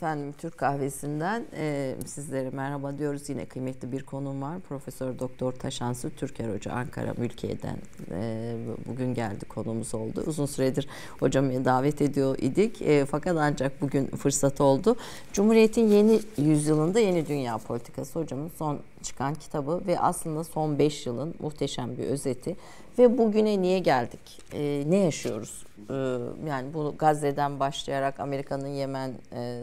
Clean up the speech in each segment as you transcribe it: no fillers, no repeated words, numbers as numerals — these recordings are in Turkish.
Efendim Türk Kahvesi'nden sizlere merhaba diyoruz. Yine kıymetli bir konuğum var. Profesör Doktor Taşansu Türker Hoca Ankara Mülkiye'den bugün geldi, konumuz oldu. Uzun süredir hocamı davet ediyor idik. Fakat ancak bugün fırsat oldu. Cumhuriyet'in yeni yüzyılında yeni dünya politikası hocamın son çıkan kitabı ve aslında son 5 yılın muhteşem bir özeti ve bugüne niye geldik, ne yaşıyoruz? Yani bu Gazze'den başlayarak Amerika'nın Yemen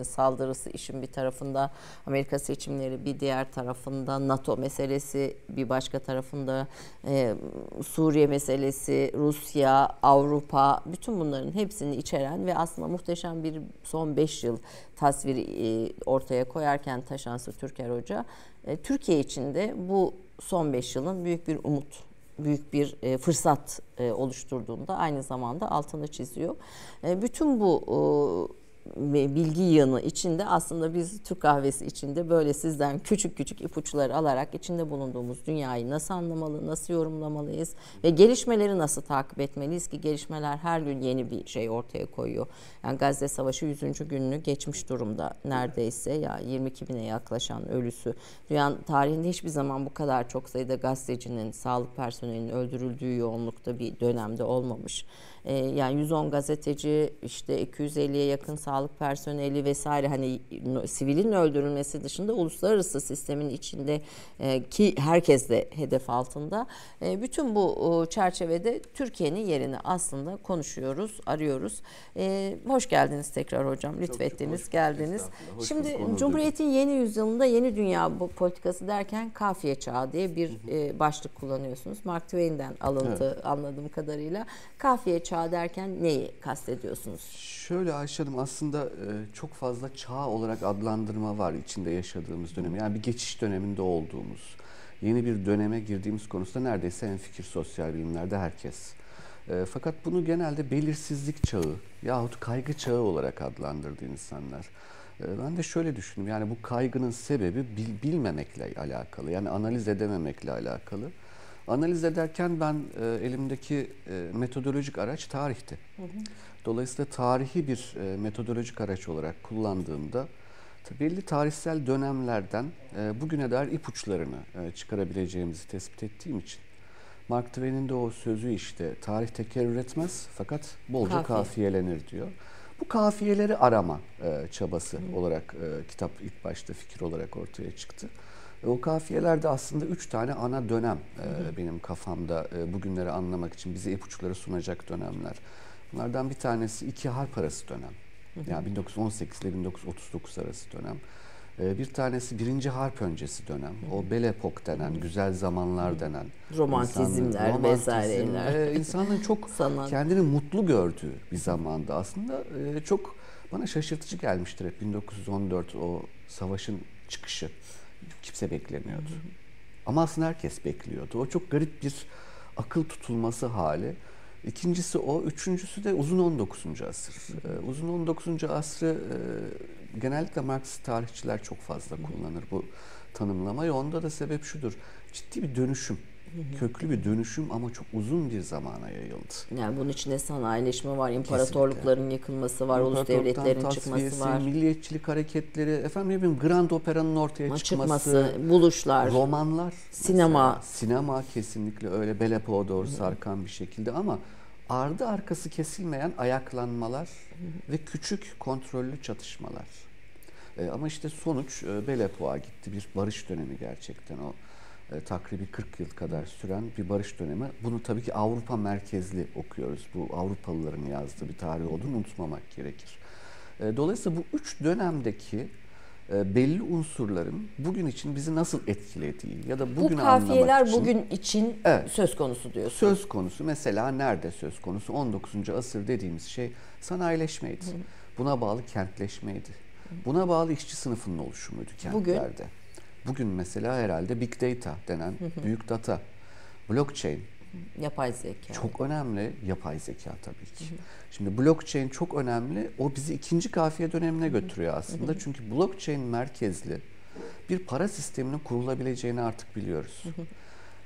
saldırısı işin bir tarafında, Amerika seçimleri bir diğer tarafında, NATO meselesi bir başka tarafında, Suriye meselesi, Rusya, Avrupa, bütün bunların hepsini içeren ve aslında muhteşem bir son 5 yıl tasviri ortaya koyarken Taşansu Türker Hoca, Türkiye için de bu son 5 yılın büyük bir umut, büyük bir fırsat oluşturduğunda aynı zamanda altını çiziyor. Bütün bu bilgi yığını içinde aslında biz Türk Kahvesi içinde böyle sizden küçük küçük ipuçları alarak içinde bulunduğumuz dünyayı nasıl anlamalı, nasıl yorumlamalıyız ve gelişmeleri nasıl takip etmeliyiz ki gelişmeler her gün yeni bir şey ortaya koyuyor. Yani Gazze Savaşı 100. gününü geçmiş durumda neredeyse, ya 22 bine yaklaşan ölüsü. Dünyanın tarihinde hiçbir zaman bu kadar çok sayıda gazetecinin, sağlık personelinin öldürüldüğü yoğunlukta bir dönemde olmamış. Yani 110 gazeteci, işte 250'ye yakın sağlık personeli vesaire, hani sivilin öldürülmesi dışında uluslararası sistemin içinde ki herkes de hedef altında. Bütün bu çerçevede Türkiye'nin yerini aslında konuşuyoruz, arıyoruz. Hoş geldiniz tekrar hocam. Lütfettiniz, çok geldiniz. Şimdi Cumhuriyet'in yeni yüzyılında yeni dünya politikası derken kafiye çağı diye bir başlık kullanıyorsunuz. Mark Twain'den alıntı, evet, anladığım kadarıyla. Kafiye çağı derken neyi kastediyorsunuz? Şöyle Ayşe Hanım, aslında çok fazla çağ olarak adlandırma var içinde yaşadığımız dönem. Yani bir geçiş döneminde olduğumuz, yeni bir döneme girdiğimiz konusunda neredeyse hemfikir sosyal bilimlerde herkes. Fakat bunu genelde belirsizlik çağı yahut kaygı çağı olarak adlandırdı insanlar. Ben de şöyle düşündüm, yani bu kaygının sebebi bilmemekle alakalı, yani analiz edememekle alakalı. Analiz ederken ben elimdeki metodolojik araç tarihti. Dolayısıyla tarihi bir metodolojik araç olarak kullandığımda belli tarihsel dönemlerden bugüne dair ipuçlarını çıkarabileceğimizi tespit ettiğim için Mark Twain'in de o sözü, işte tarih tekerrür etmez fakat bolca kafiyelenir diyor. Bu kafiyeleri arama çabası olarak kitap ilk başta fikir olarak ortaya çıktı. O kafiyelerde aslında 3 tane ana dönem benim kafamda bugünleri anlamak için bize ipuçları sunacak dönemler. Bunlardan bir tanesi 2 harp arası dönem. Yani 1918 ile 1939 arası dönem. Bir tanesi 1. harp öncesi dönem. O Belle Époque denen, güzel zamanlar denen. Romantizmler vesaireler. İnsanların çok kendini mutlu gördüğü bir zamanda aslında çok bana şaşırtıcı gelmiştir hep 1914 o savaşın çıkışı. Kimse beklemiyordu. Ama aslında herkes bekliyordu. O çok garip bir akıl tutulması hali. İkincisi o. Üçüncüsü de uzun 19. asır. Uzun 19. asrı genellikle Marksist tarihçiler çok fazla kullanır bu tanımlamayı. Onda da sebep şudur. Ciddi bir dönüşüm. Köklü bir dönüşüm ama çok uzun bir zamana yayıldı. Yani bunun içinde sanayileşme var, imparatorlukların kesinlikle yıkılması var, ulus devletlerin çıkması var. Milliyetçilik hareketleri, efendim Grand Opera'nın ortaya çıkması, buluşlar, romanlar, sinema. Mesela. Sinema kesinlikle öyle Belle Époque'a doğru sarkan bir şekilde ama ardı arkası kesilmeyen ayaklanmalar ve küçük kontrollü çatışmalar. Ama işte sonuç Belle Époque'a gitti. Bir barış dönemi gerçekten o. Takribi 40 yıl kadar süren bir barış dönemi. Bunu tabii ki Avrupa merkezli okuyoruz. Bu Avrupalıların yazdığı bir tarih olduğunu unutmamak gerekir. Dolayısıyla bu 3 dönemdeki belli unsurların bugün için bizi nasıl etkilediği ya da bugün anlamak için... Bu kafiyeler bugün için söz konusu diyorsun. Söz konusu. Mesela nerede söz konusu? 19. asır dediğimiz şey sanayileşmeydi. Buna bağlı kentleşmeydi. Buna bağlı işçi sınıfının oluşumuydu kentlerde. Bugün mesela herhalde Big Data denen büyük data, blockchain, yapay zeka. Çok önemli yapay zeka tabii ki. Şimdi blockchain çok önemli. O bizi 2. kafiye dönemine götürüyor aslında. Çünkü blockchain merkezli bir para sisteminin kurulabileceğini artık biliyoruz.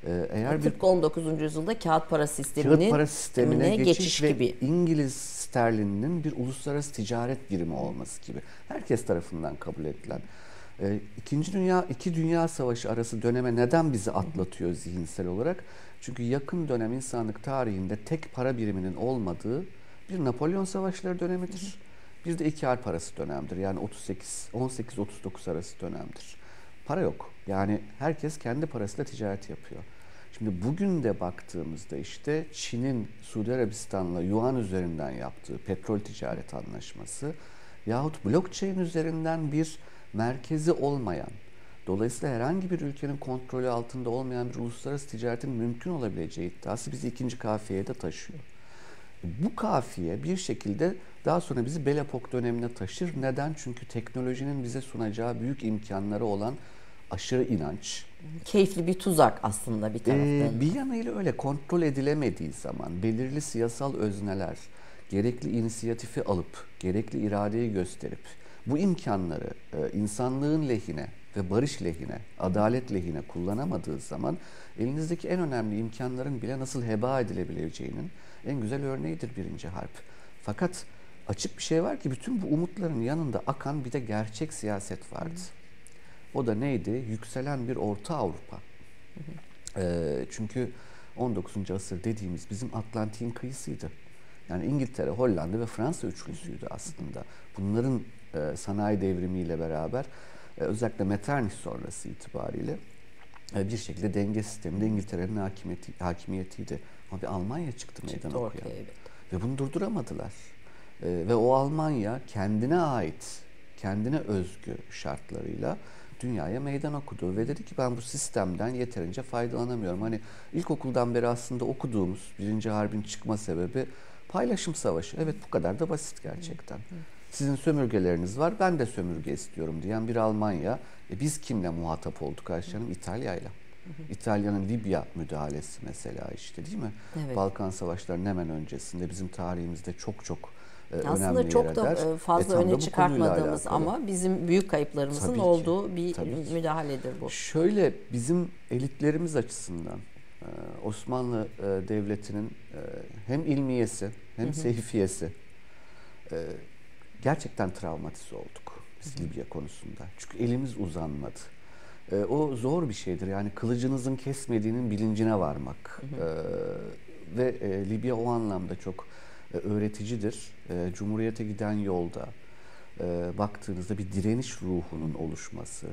Eğer Türk 19. yüzyılda kağıt para sistemine geçiş gibi. İngiliz sterlininin bir uluslararası ticaret birimi olması gibi. Herkes tarafından kabul edilen. İki Dünya Savaşı arası döneme neden bizi atlatıyor zihinsel olarak? Çünkü yakın dönem insanlık tarihinde tek para biriminin olmadığı bir Napolyon Savaşları dönemidir. Bir de iki harp arası dönemdir. Yani 18-39 arası dönemdir. Para yok. Yani herkes kendi parasıyla ticaret yapıyor. Şimdi bugün de baktığımızda işte Çin'in Suudi Arabistan'la yuan üzerinden yaptığı petrol ticaret anlaşması yahut blockchain üzerinden bir merkezi olmayan, dolayısıyla herhangi bir ülkenin kontrolü altında olmayan bir uluslararası ticaretin mümkün olabileceği iddiası bizi ikinci kafiyeye de taşıyor. Bu kafiye bir şekilde daha sonra bizi Belle Époque dönemine taşır. Neden? Çünkü teknolojinin bize sunacağı büyük imkanları olan aşırı inanç. Keyifli bir tuzak aslında bir taraftan. Bir yanıyla öyle kontrol edilemediği zaman belirli siyasal özneler gerekli inisiyatifi alıp, gerekli iradeyi gösterip bu imkanları insanlığın lehine ve barış lehine, adalet lehine kullanamadığı zaman elinizdeki en önemli imkanların bile nasıl heba edilebileceğinin en güzel örneğidir birinci harp. Fakat açık bir şey var ki bütün bu umutların yanında akan bir de gerçek siyaset vardı. O da neydi? Yükselen bir Orta Avrupa. Çünkü 19. asır dediğimiz bizim Atlantik'in kıyısıydı. Yani İngiltere, Hollanda ve Fransa üçlüsüydü aslında. Bunların sanayi devrimiyle beraber özellikle Metternich sonrası itibariyle bir şekilde denge sisteminde İngiltere'nin hakimiyetiydi. Ama bir Almanya çıktı meydana okuyan. Evet. Ve bunu durduramadılar. Ve o Almanya kendine ait, kendine özgü şartlarıyla dünyaya meydan okudu. Ve dedi ki ben bu sistemden yeterince faydalanamıyorum. Hani ilkokuldan beri aslında okuduğumuz birinci harbin çıkma sebebi paylaşım savaşı. Evet, bu kadar da basit gerçekten. Sizin sömürgeleriniz var, ben de sömürge istiyorum diyen bir Almanya. Biz kimle muhatap olduk Ayşe Hanım? İtalya'yla. İtalya'nın Libya müdahalesi mesela işte, değil mi? Evet. Balkan Savaşları'nın hemen öncesinde bizim tarihimizde çok aslında çok da fazla öne çıkartmadığımız ama bizim büyük kayıplarımızın tabii olduğu ki, bir müdahaledir bu. Şöyle, bizim elitlerimiz açısından Osmanlı Devleti'nin hem ilmiyesi hem seyfiyesi gerçekten travmatize olduk biz Libya konusunda. Çünkü elimiz uzanmadı. O zor bir şeydir. Yani kılıcınızın kesmediğinin bilincine varmak. Ve Libya o anlamda çok öğreticidir. Cumhuriyete giden yolda baktığınızda bir direniş ruhunun oluşması,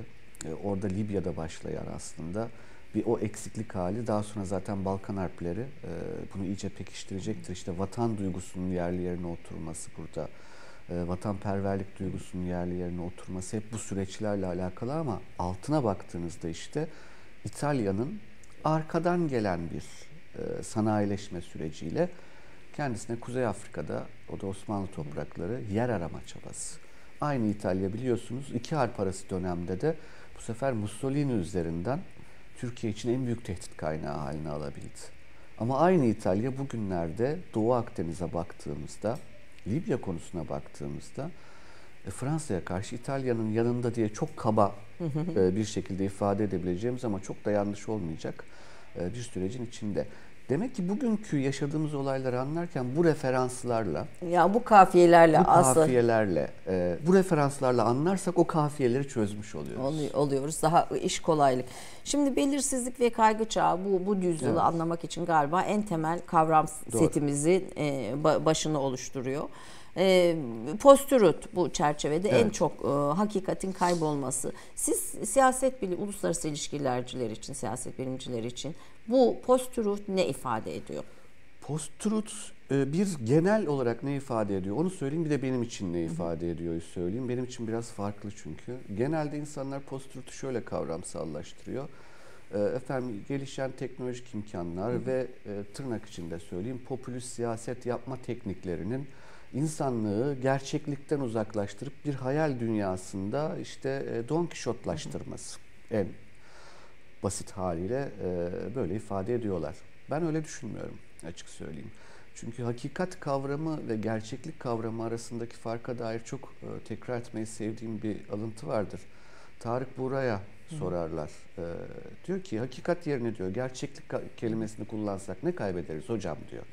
orada Libya'da başlayan aslında bir o eksiklik hali, daha sonra zaten Balkan harpleri bunu iyice pekiştirecektir. İşte vatan duygusunun yerli yerine oturması burada, vatanperverlik duygusunun yerli yerine oturması hep bu süreçlerle alakalı ama altına baktığınızda işte İtalya'nın arkadan gelen bir sanayileşme süreciyle kendisine Kuzey Afrika'da, o da Osmanlı toprakları, yer arama çabası. Aynı İtalya biliyorsunuz iki harp arası dönemde de bu sefer Mussolini üzerinden Türkiye için en büyük tehdit kaynağı haline alabildi. Ama aynı İtalya bugünlerde Doğu Akdeniz'e baktığımızda, Libya konusuna baktığımızda Fransa'ya karşı İtalya'nın yanında diye çok kaba bir şekilde ifade edebileceğimiz ama çok da yanlış olmayacak bir sürecin içinde. Demek ki bugünkü yaşadığımız olayları anlarken bu referanslarla, ya bu referanslarla anlarsak o kafiyeleri çözmüş oluyoruz. Daha iş kolaylık. Şimdi belirsizlik ve kaygı çağı bu yüzyılı anlamak için galiba en temel kavram setimizin başını oluşturuyor. Postürüt bu çerçevede en çok hakikatin kaybolması. Siz siyaset bilim, uluslararası ilişkilerciler için, siyaset bilimciler için bu postürüt ne ifade ediyor? Postürüt bir genel olarak ne ifade ediyor? Onu söyleyeyim, bir de benim için ne ifade ediyor söyleyeyim. Benim için biraz farklı çünkü. Genelde insanlar postürütü şöyle kavramsallaştırıyor. Efendim, gelişen teknolojik imkanlar ve tırnak içinde söyleyeyim popülist siyaset yapma tekniklerinin insanlığı gerçeklikten uzaklaştırıp bir hayal dünyasında işte Don Kişotlaştırması en basit haliyle böyle ifade ediyorlar. Ben öyle düşünmüyorum, açık söyleyeyim. Çünkü hakikat kavramı ve gerçeklik kavramı arasındaki farka dair çok tekrar etmeyi sevdiğim bir alıntı vardır. Tarık Buraya sorarlar. Diyor ki hakikat yerine diyor gerçeklik kelimesini kullansak ne kaybederiz hocam diyor.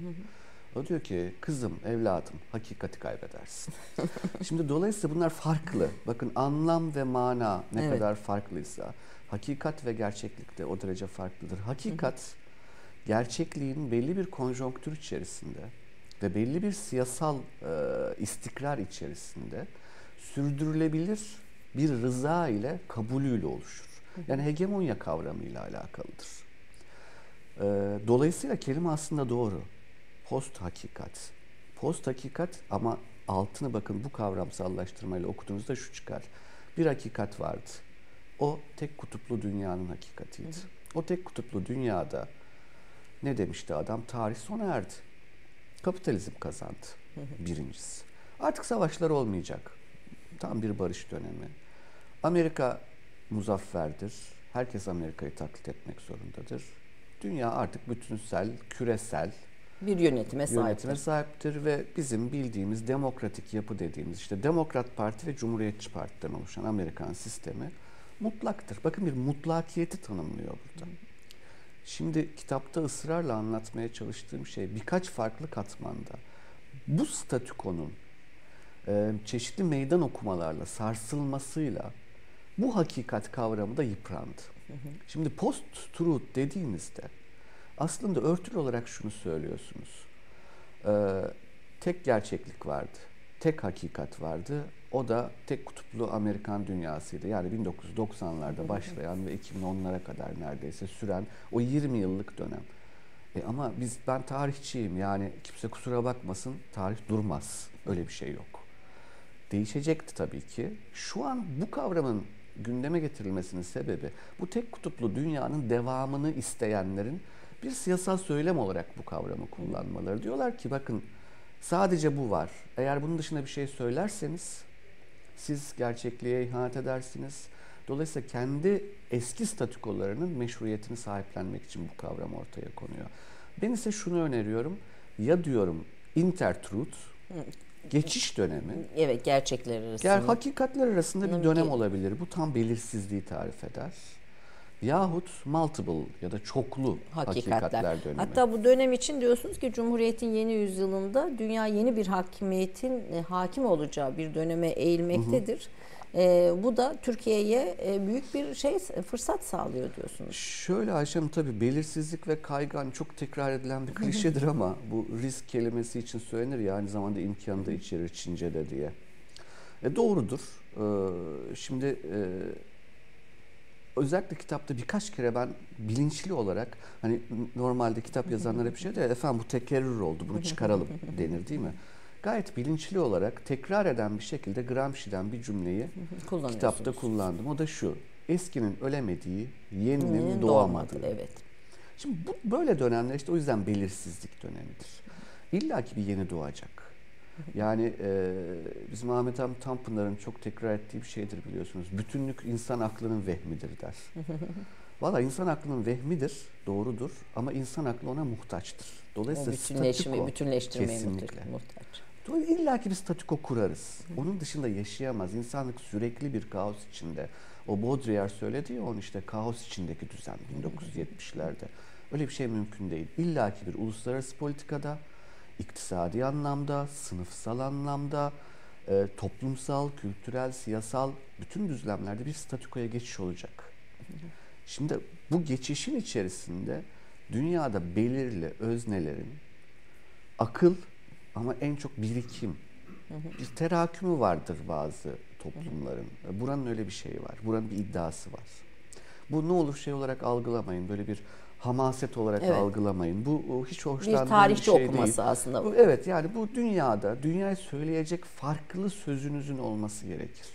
O diyor ki kızım, evladım, hakikati kaybedersin. Şimdi dolayısıyla bunlar farklı. Bakın anlam ve mana ne kadar farklıysa hakikat ve gerçeklik de o derece farklıdır. Hakikat gerçekliğin belli bir konjonktür içerisinde ve belli bir siyasal istikrar içerisinde sürdürülebilir bir rıza ile kabulüyle oluşur. Yani hegemonya kavramıyla alakalıdır. Dolayısıyla kelime aslında doğru. Post hakikat. Post hakikat ama altını bakın bu kavramsallaştırmayla okuduğunuzda şu çıkar. Bir hakikat vardı. O tek kutuplu dünyanın hakikatiydi. O tek kutuplu dünyada ne demişti adam? Tarih sona erdi. Kapitalizm kazandı. Birincisi. Artık savaşlar olmayacak. Tam bir barış dönemi. Amerika muzafferdir. Herkes Amerika'yı taklit etmek zorundadır. Dünya artık bütünsel, küresel bir yönetime sahiptir ve bizim bildiğimiz demokratik yapı dediğimiz işte Demokrat Parti ve Cumhuriyetçi Parti'den oluşan Amerikan sistemi mutlaktır. Bakın bir mutlakiyeti tanımlıyor burada. Şimdi kitapta ısrarla anlatmaya çalıştığım şey birkaç farklı katmanda bu statükonun çeşitli meydan okumalarla sarsılmasıyla bu hakikat kavramı da yıprandı. Şimdi post-truth dediğinizde aslında örtülü olarak şunu söylüyorsunuz. Tek gerçeklik vardı. Tek hakikat vardı. O da tek kutuplu Amerikan dünyasıydı. Yani 1990'larda başlayan ve 2010'lara kadar neredeyse süren o 20 yıllık dönem. Ama ben tarihçiyim. Yani kimse kusura bakmasın. Tarih durmaz. Öyle bir şey yok. Değişecekti tabii ki. Şu an bu kavramın gündeme getirilmesinin sebebi bu tek kutuplu dünyanın devamını isteyenlerin bir siyasal söylem olarak bu kavramı kullanmaları. Diyorlar ki bakın sadece bu var. Eğer bunun dışında bir şey söylerseniz siz gerçekliğe ihanet edersiniz. Dolayısıyla kendi eski statükolarının meşruiyetini sahiplenmek için bu kavram ortaya konuyor. Ben ise şunu öneriyorum. Ya diyorum intertruth, geçiş dönemi. Evet, gerçekler arasında. Hakikatler arasında bir dönem olabilir. Bu tam belirsizliği tarif eder. Yahut multiple ya da çoklu hakikatler dönemi. Hatta bu dönem için diyorsunuz ki Cumhuriyet'in yeni yüzyılında dünya yeni bir hakimiyetin hakim olacağı bir döneme eğilmektedir. Bu da Türkiye'ye büyük bir fırsat sağlıyor diyorsunuz. Şöyle Ayşe Hanım, tabii belirsizlik ve kaygan çok tekrar edilen bir klişedir ama bu risk kelimesi için söylenir ya aynı zamanda imkanı da içerir Çince'de diye. Doğrudur. Şimdi özellikle kitapta birkaç kere ben bilinçli olarak hani normalde kitap yazanlar hep şey diyor efendim bu tekerrür oldu bunu çıkaralım denir değil mi? Gayet bilinçli olarak tekrar eden bir şekilde Gramsci'den bir cümleyi kitapta kullandım. O da şu: eskinin ölemediği, yeninin doğamadığı. Evet. Şimdi bu böyle dönemler işte o yüzden belirsizlik dönemidir. İlla ki bir yeni doğacak. Yani bizim Ahmet Hamdi Tanpınar'ın çok tekrar ettiği bir şeydir biliyorsunuz. Bütünlük insan aklının vehmidir der. Valla insan aklının vehmidir, doğrudur ama insan aklı ona muhtaçtır. Dolayısıyla statüko kesinlikle. Muhtaç. İlla ki bir statüko kurarız. Onun dışında yaşayamaz. İnsanlık sürekli bir kaos içinde. O Baudrillard söyledi ya onun işte kaos içindeki düzen 1970'lerde. Öyle bir şey mümkün değil. İlla ki bir uluslararası politikada, iktisadi anlamda, sınıfsal anlamda, toplumsal, kültürel, siyasal bütün düzlemlerde bir statükoya geçiş olacak. Şimdi bu geçişin içerisinde dünyada belirli öznelerin akıl ama en çok birikim, bir terakümü vardır bazı toplumların. Buranın öyle bir şeyi var, buranın bir iddiası var. Bu ne olur şey olarak algılamayın, böyle bir hamaset olarak algılamayın. Bu hiç hoşlandığım bir şey değil. Bir tarihçi okuması aslında bu. Evet, yani bu dünyaya söyleyecek farklı sözünüzün olması gerekir.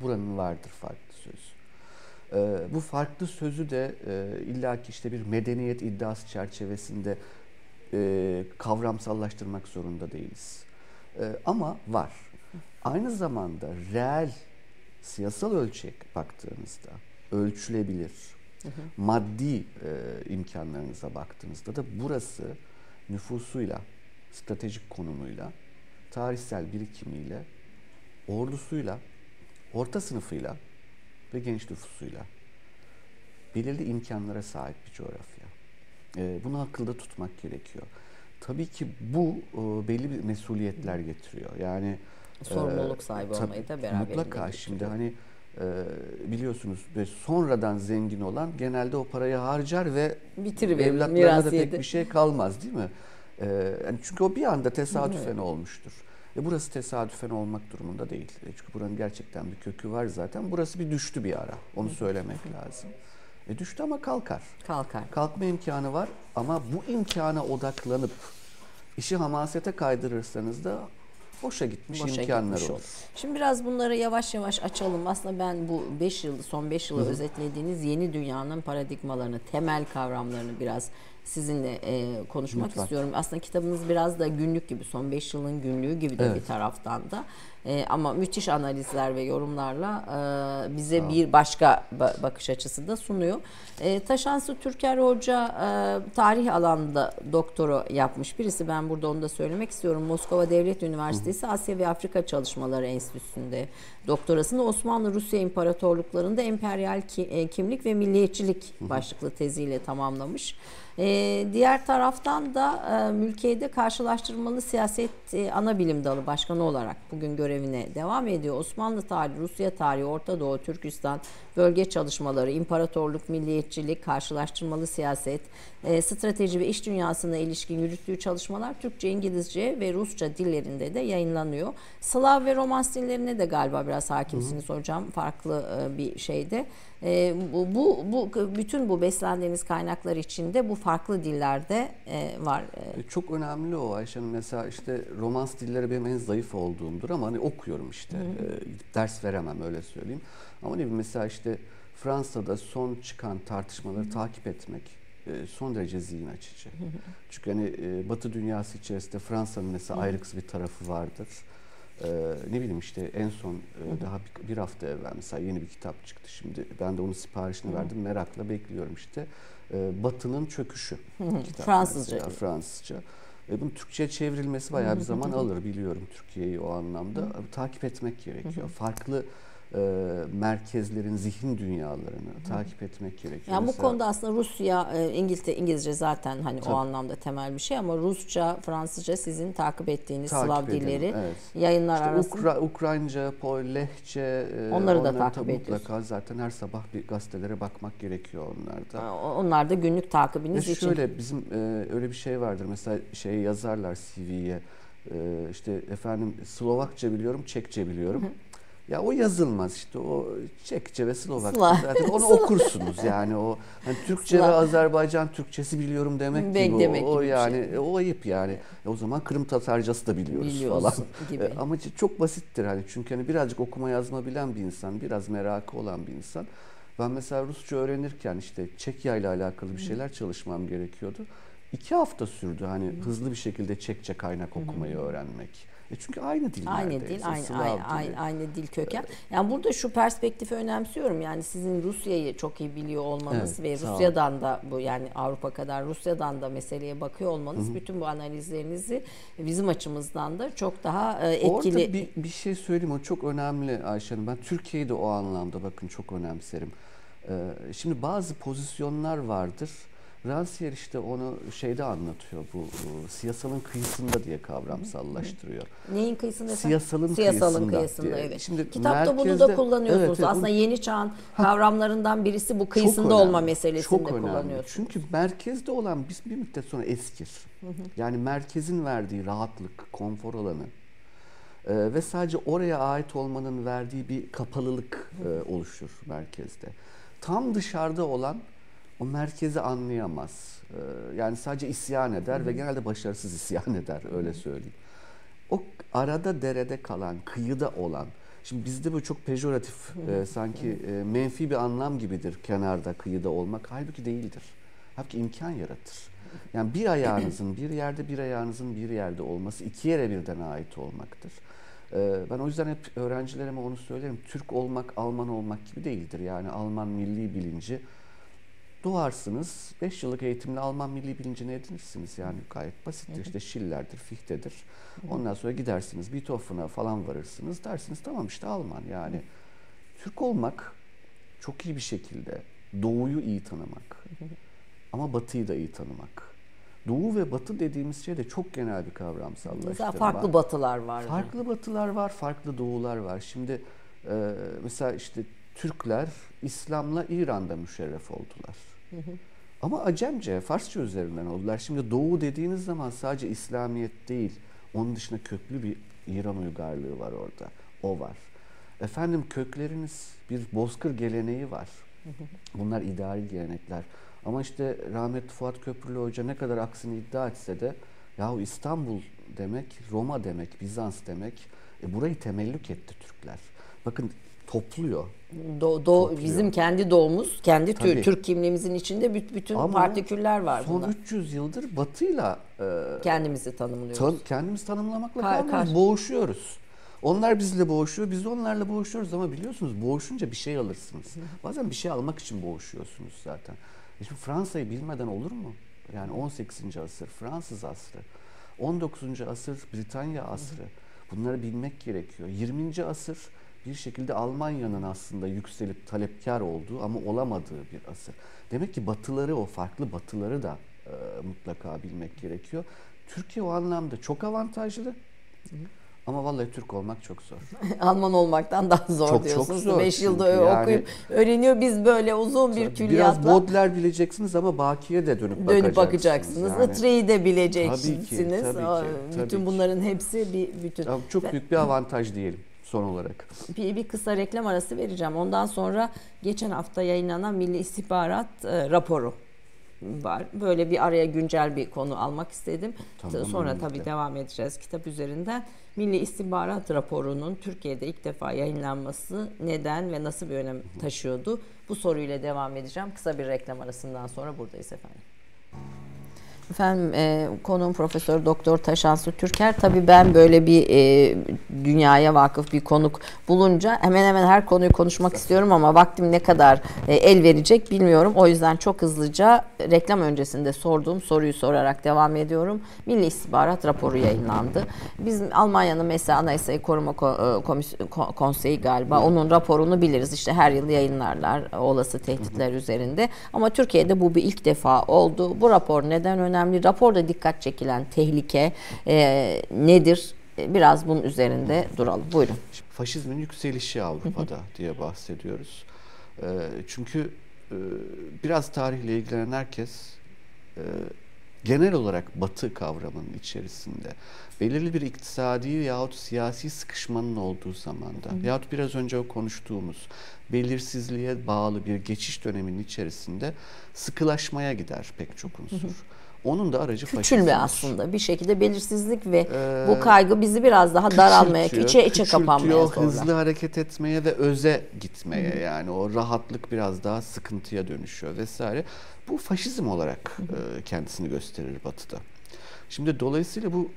Buranın vardır farklı söz. Bu farklı sözü de illaki işte bir medeniyet iddiası çerçevesinde kavramsallaştırmak zorunda değiliz. Ama var. Aynı zamanda reel siyasal ölçek baktığınızda ölçülebilir, maddi imkanlarınıza baktığınızda da burası nüfusuyla, stratejik konumuyla, tarihsel birikimiyle, ordusuyla, orta sınıfıyla ve genç nüfusuyla belirli imkanlara sahip bir coğrafya. Bunu akılda tutmak gerekiyor. Tabii ki bu belli bir mesuliyetler getiriyor. Yani sorumluluk sahibi olmayı da beraberinde getiriyor. Mutlaka şimdi hani biliyorsunuz sonradan zengin olan genelde o parayı harcar ve evlatlarına da pek bir şey kalmaz, değil mi? Yani çünkü o bir anda tesadüfen olmuştur. Ve burası tesadüfen olmak durumunda değil. Çünkü buranın gerçekten bir kökü var zaten. Burası bir düştü bir ara. Onu söylemek lazım. Düştü ama kalkar. Kalkar. Kalkma imkanı var ama bu imkana odaklanıp işi hamasete kaydırırsanız da boşa gitmiş imkanlar olur. Şimdi biraz bunları yavaş yavaş açalım. Aslında ben bu son 5 yılı özetlediğiniz yeni dünyanın paradigmalarını, temel kavramlarını biraz sizinle konuşmak istiyorum. Aslında kitabınız biraz da günlük gibi, son 5 yılın günlüğü gibi de bir taraftan da. Ama müthiş analizler ve yorumlarla bize bir başka bakış açısı da sunuyor. Taşansu Türker Hoca tarih alanında doktora yapmış birisi. Ben burada onu da söylemek istiyorum. Moskova Devlet Üniversitesi Asya ve Afrika Çalışmaları Enstitüsü'nde doktorasını Osmanlı-Rusya İmparatorluklarında emperyal kimlik ve milliyetçilik başlıklı teziyle tamamlamış. Diğer taraftan da Mülkiye'de karşılaştırmalı siyaset ana bilim dalı başkanı olarak bugün görevine devam ediyor. Osmanlı tarihi, Rusya tarihi, Orta Doğu, Türkistan, bölge çalışmaları, imparatorluk, milliyetçilik, karşılaştırmalı siyaset, strateji ve iş dünyasına ilişkin yürüttüğü çalışmalar Türkçe, İngilizce ve Rusça dillerinde de yayınlanıyor. Slav ve Romans dillerine de galiba biraz hakimsiniz hocam, farklı bir şeyde. Bütün bu beslendiğiniz kaynaklar içinde bu farklı dillerde var. Çok önemli o Ayşe Hanım. Mesela işte Romans dilleri benim en zayıf olduğumdur ama hani okuyorum işte. Ders veremem, öyle söyleyeyim. Ama ne bileyim, mesela işte Fransa'da son çıkan tartışmaları takip etmek son derece zihin açıcı. Çünkü hani Batı dünyası içerisinde Fransa'nın mesela ayrıksız bir tarafı vardır. Ne bileyim işte en son daha bir hafta evvel mesela yeni bir kitap çıktı. Şimdi ben de onun siparişini verdim. Merakla bekliyorum işte. Batı'nın Çöküşü. Fransızca. Bunun Türkçe'ye çevrilmesi bayağı bir zaman alır, biliyorum Türkiye'yi o anlamda. Takip etmek gerekiyor. Farklı merkezlerin zihin dünyalarını takip etmek gerekiyor. Yani mesela bu konuda aslında Rusya, İngilizce zaten hani o anlamda temel bir şey ama Rusça, Fransızca sizin takip ettiğiniz Slav dilleri yayınlar işte arasında. Ukraynca, Lehçe, onları da takip ediyoruz. Zaten her sabah bir gazetelere bakmak gerekiyor onlarda. Onlar da günlük takibiniz için. Şöyle bizim öyle bir şey vardır. Mesela şey yazarlar CV'ye işte efendim Slovakça biliyorum, Çekçe biliyorum. Ya o yazılmaz işte, o Çekçe ve Slovakça zaten onu okursunuz yani o hani Türkçe ve Azerbaycan Türkçesi biliyorum demek gibi o ayıp yani. O zaman Kırım Tatarcası da biliyoruz falan gibi. Ama çok basittir hani, çünkü hani birazcık okuma yazma bilen bir insan, biraz merakı olan bir insan. Ben mesela Rusça öğrenirken işte Çekya ile alakalı bir şeyler çalışmam gerekiyordu. 2 hafta sürdü hani hızlı bir şekilde Çekçe kaynak okumayı öğrenmek. Çünkü aynı dil, aynı dil köken. Yani burada şu perspektifi önemsiyorum. Yani sizin Rusya'yı çok iyi biliyor olmanız ve Rusya'dan da bu, yani Avrupa kadar Rusya'dan da meseleye bakıyor olmanız bütün bu analizlerinizi bizim açımızdan da çok daha etkili. Orada bir şey söyleyeyim, o çok önemli Ayşe Hanım. Ben Türkiye'yi de o anlamda bakın çok önemserim. Şimdi bazı pozisyonlar vardır. Rancière işte onu şeyde anlatıyor, bu siyasalın kıyısında diye kavramsallaştırıyor. Neyin kıyısında? Siyasalın kıyısında evet. Şimdi kitapta bunu da kullanıyorsunuz. Evet, aslında yeni çağın kavramlarından birisi bu kıyısında olma meselesini de kullanıyorsunuz. Çünkü merkezde olan biz bir müddet sonra eskir. Yani merkezin verdiği rahatlık, konfor alanı ve sadece oraya ait olmanın verdiği bir kapalılık oluşur merkezde. Tam dışarıda olan o merkezi anlayamaz. Yani sadece isyan eder ve genelde başarısız isyan eder, öyle söyleyeyim. O arada derede kalan, kıyıda olan. Şimdi bizde bu çok pejoratif, sanki menfi bir anlam gibidir kenarda, kıyıda olmak. Halbuki değildir. Halbuki imkan yaratır. Yani bir ayağınızın bir yerde, bir ayağınızın bir yerde olması 2 yere birden ait olmaktır. Ben o yüzden hep öğrencilerime onu söylerim. Türk olmak, Alman olmak gibi değildir. Yani Alman milli bilinci doğarsınız, 5 yıllık eğitimle Alman milli bilincini edinirsiniz. Yani gayet basittir. İşte Schiller'dir, Fichte'dir. Ondan sonra gidersiniz, Beethoven'a falan varırsınız. Dersiniz tamam işte Alman yani. Türk olmak çok iyi bir şekilde Doğu'yu iyi tanımak. Ama Batı'yı da iyi tanımak. Doğu ve Batı dediğimiz şey de çok genel bir kavramsallaştırma. Mesela farklı batılar var. Farklı batılar var, farklı doğular var. Şimdi mesela işte Türkler İslam'la İran'da müşerref oldular. Ama Acemce, Farsça üzerinden oldular. Şimdi Doğu dediğiniz zaman sadece İslamiyet değil, onun dışında köklü bir İran uygarlığı var orada. O var. Efendim kökleriniz, bir bozkır geleneği var. Bunlar ideal gelenekler. Ama işte rahmetli Fuat Köprülü Hoca ne kadar aksini iddia etse de yahu İstanbul demek, Roma demek, Bizans demek. Burayı temellük etti Türkler. Bakın topluyor. Topluyor. Bizim kendi doğumuz, kendi Türk kimliğimizin içinde bütün ama partiküller var. Son bunlar. 300 yıldır Batı'yla kendimizi tanımlıyoruz. Kendimizi tanımlamakla kalmıyoruz. Boğuşuyoruz. Onlar bizle boğuşuyor, biz de onlarla boğuşuyoruz ama biliyorsunuz boğuşunca bir şey alırsınız. Bazen bir şey almak için boğuşuyorsunuz zaten. Şimdi Fransa'yı bilmeden olur mu? Yani 18. asır Fransız asrı, 19. asır Britanya asrı. Bunları bilmek gerekiyor. 20. asır bir şekilde Almanya'nın aslında yükselip talepkar olduğu ama olamadığı bir asır. Demek ki batıları, o farklı batıları da mutlaka bilmek gerekiyor. Türkiye o anlamda çok avantajlı. Ama vallahi Türk olmak çok zor. Alman olmaktan daha zor çok, diyorsunuz. Çok zor. 5 yılda yani, okuyup öğreniyor. Biz böyle uzun bir külliyatla. Biraz Baudelaire bileceksiniz ama Baki'ye de dönüp bakacaksınız. Itre'yi yani. De bileceksiniz. Tabii ki. Bütün bunların hepsi bir bütün. Tabii çok büyük bir avantaj diyelim son olarak. Bir kısa reklam arası vereceğim. Ondan sonra geçen hafta yayınlanan Milli İstihbarat raporu var. Böyle bir araya güncel bir konu almak istedim. Tamam, sonra tabii devam edeceğiz kitap üzerinden. Milli İstihbarat raporunun Türkiye'de ilk defa yayınlanması neden ve nasıl bir önem taşıyordu? Bu soruyla devam edeceğim. Kısa bir reklam arasından sonra buradayız efendim. Efendim konuğum Profesör Doktor Taşansu Türker. Tabii ben böyle bir dünyaya vakıf bir konuk bulunca hemen hemen her konuyu konuşmak istiyorum ama vaktim ne kadar el verecek bilmiyorum. O yüzden çok hızlıca reklam öncesinde sorduğum soruyu sorarak devam ediyorum. Milli İstihbarat raporu yayınlandı. Biz Almanya'nın mesela Anayasayı Koruma Konseyi galiba onun raporunu biliriz. İşte her yıl yayınlarlar olası tehditler üzerinde. Ama Türkiye'de bu bir ilk defa oldu. Bu rapor neden önemli? Raporda dikkat çekilen tehlike nedir? Biraz bunun üzerinde duralım. Buyurun. Faşizmin yükselişi Avrupa'da diye bahsediyoruz. Çünkü biraz tarihle ilgilenen herkes genel olarak Batı kavramının içerisinde belirli bir iktisadi yahut siyasi sıkışmanın olduğu zamanda yahut biraz önce konuştuğumuz belirsizliğe bağlı bir geçiş döneminin içerisinde sıkılaşmaya gider pek çok unsur. Onun da aracı faşizmdir. Küçülme aslında bir şekilde belirsizlik ve bu kaygı bizi biraz daha daralmaya, içe kapanmaya zorlar. Hızlı hareket etmeye ve öze gitmeye yani o rahatlık biraz daha sıkıntıya dönüşüyor vesaire. Bu faşizm olarak kendisini gösterir Batı'da. Şimdi dolayısıyla bu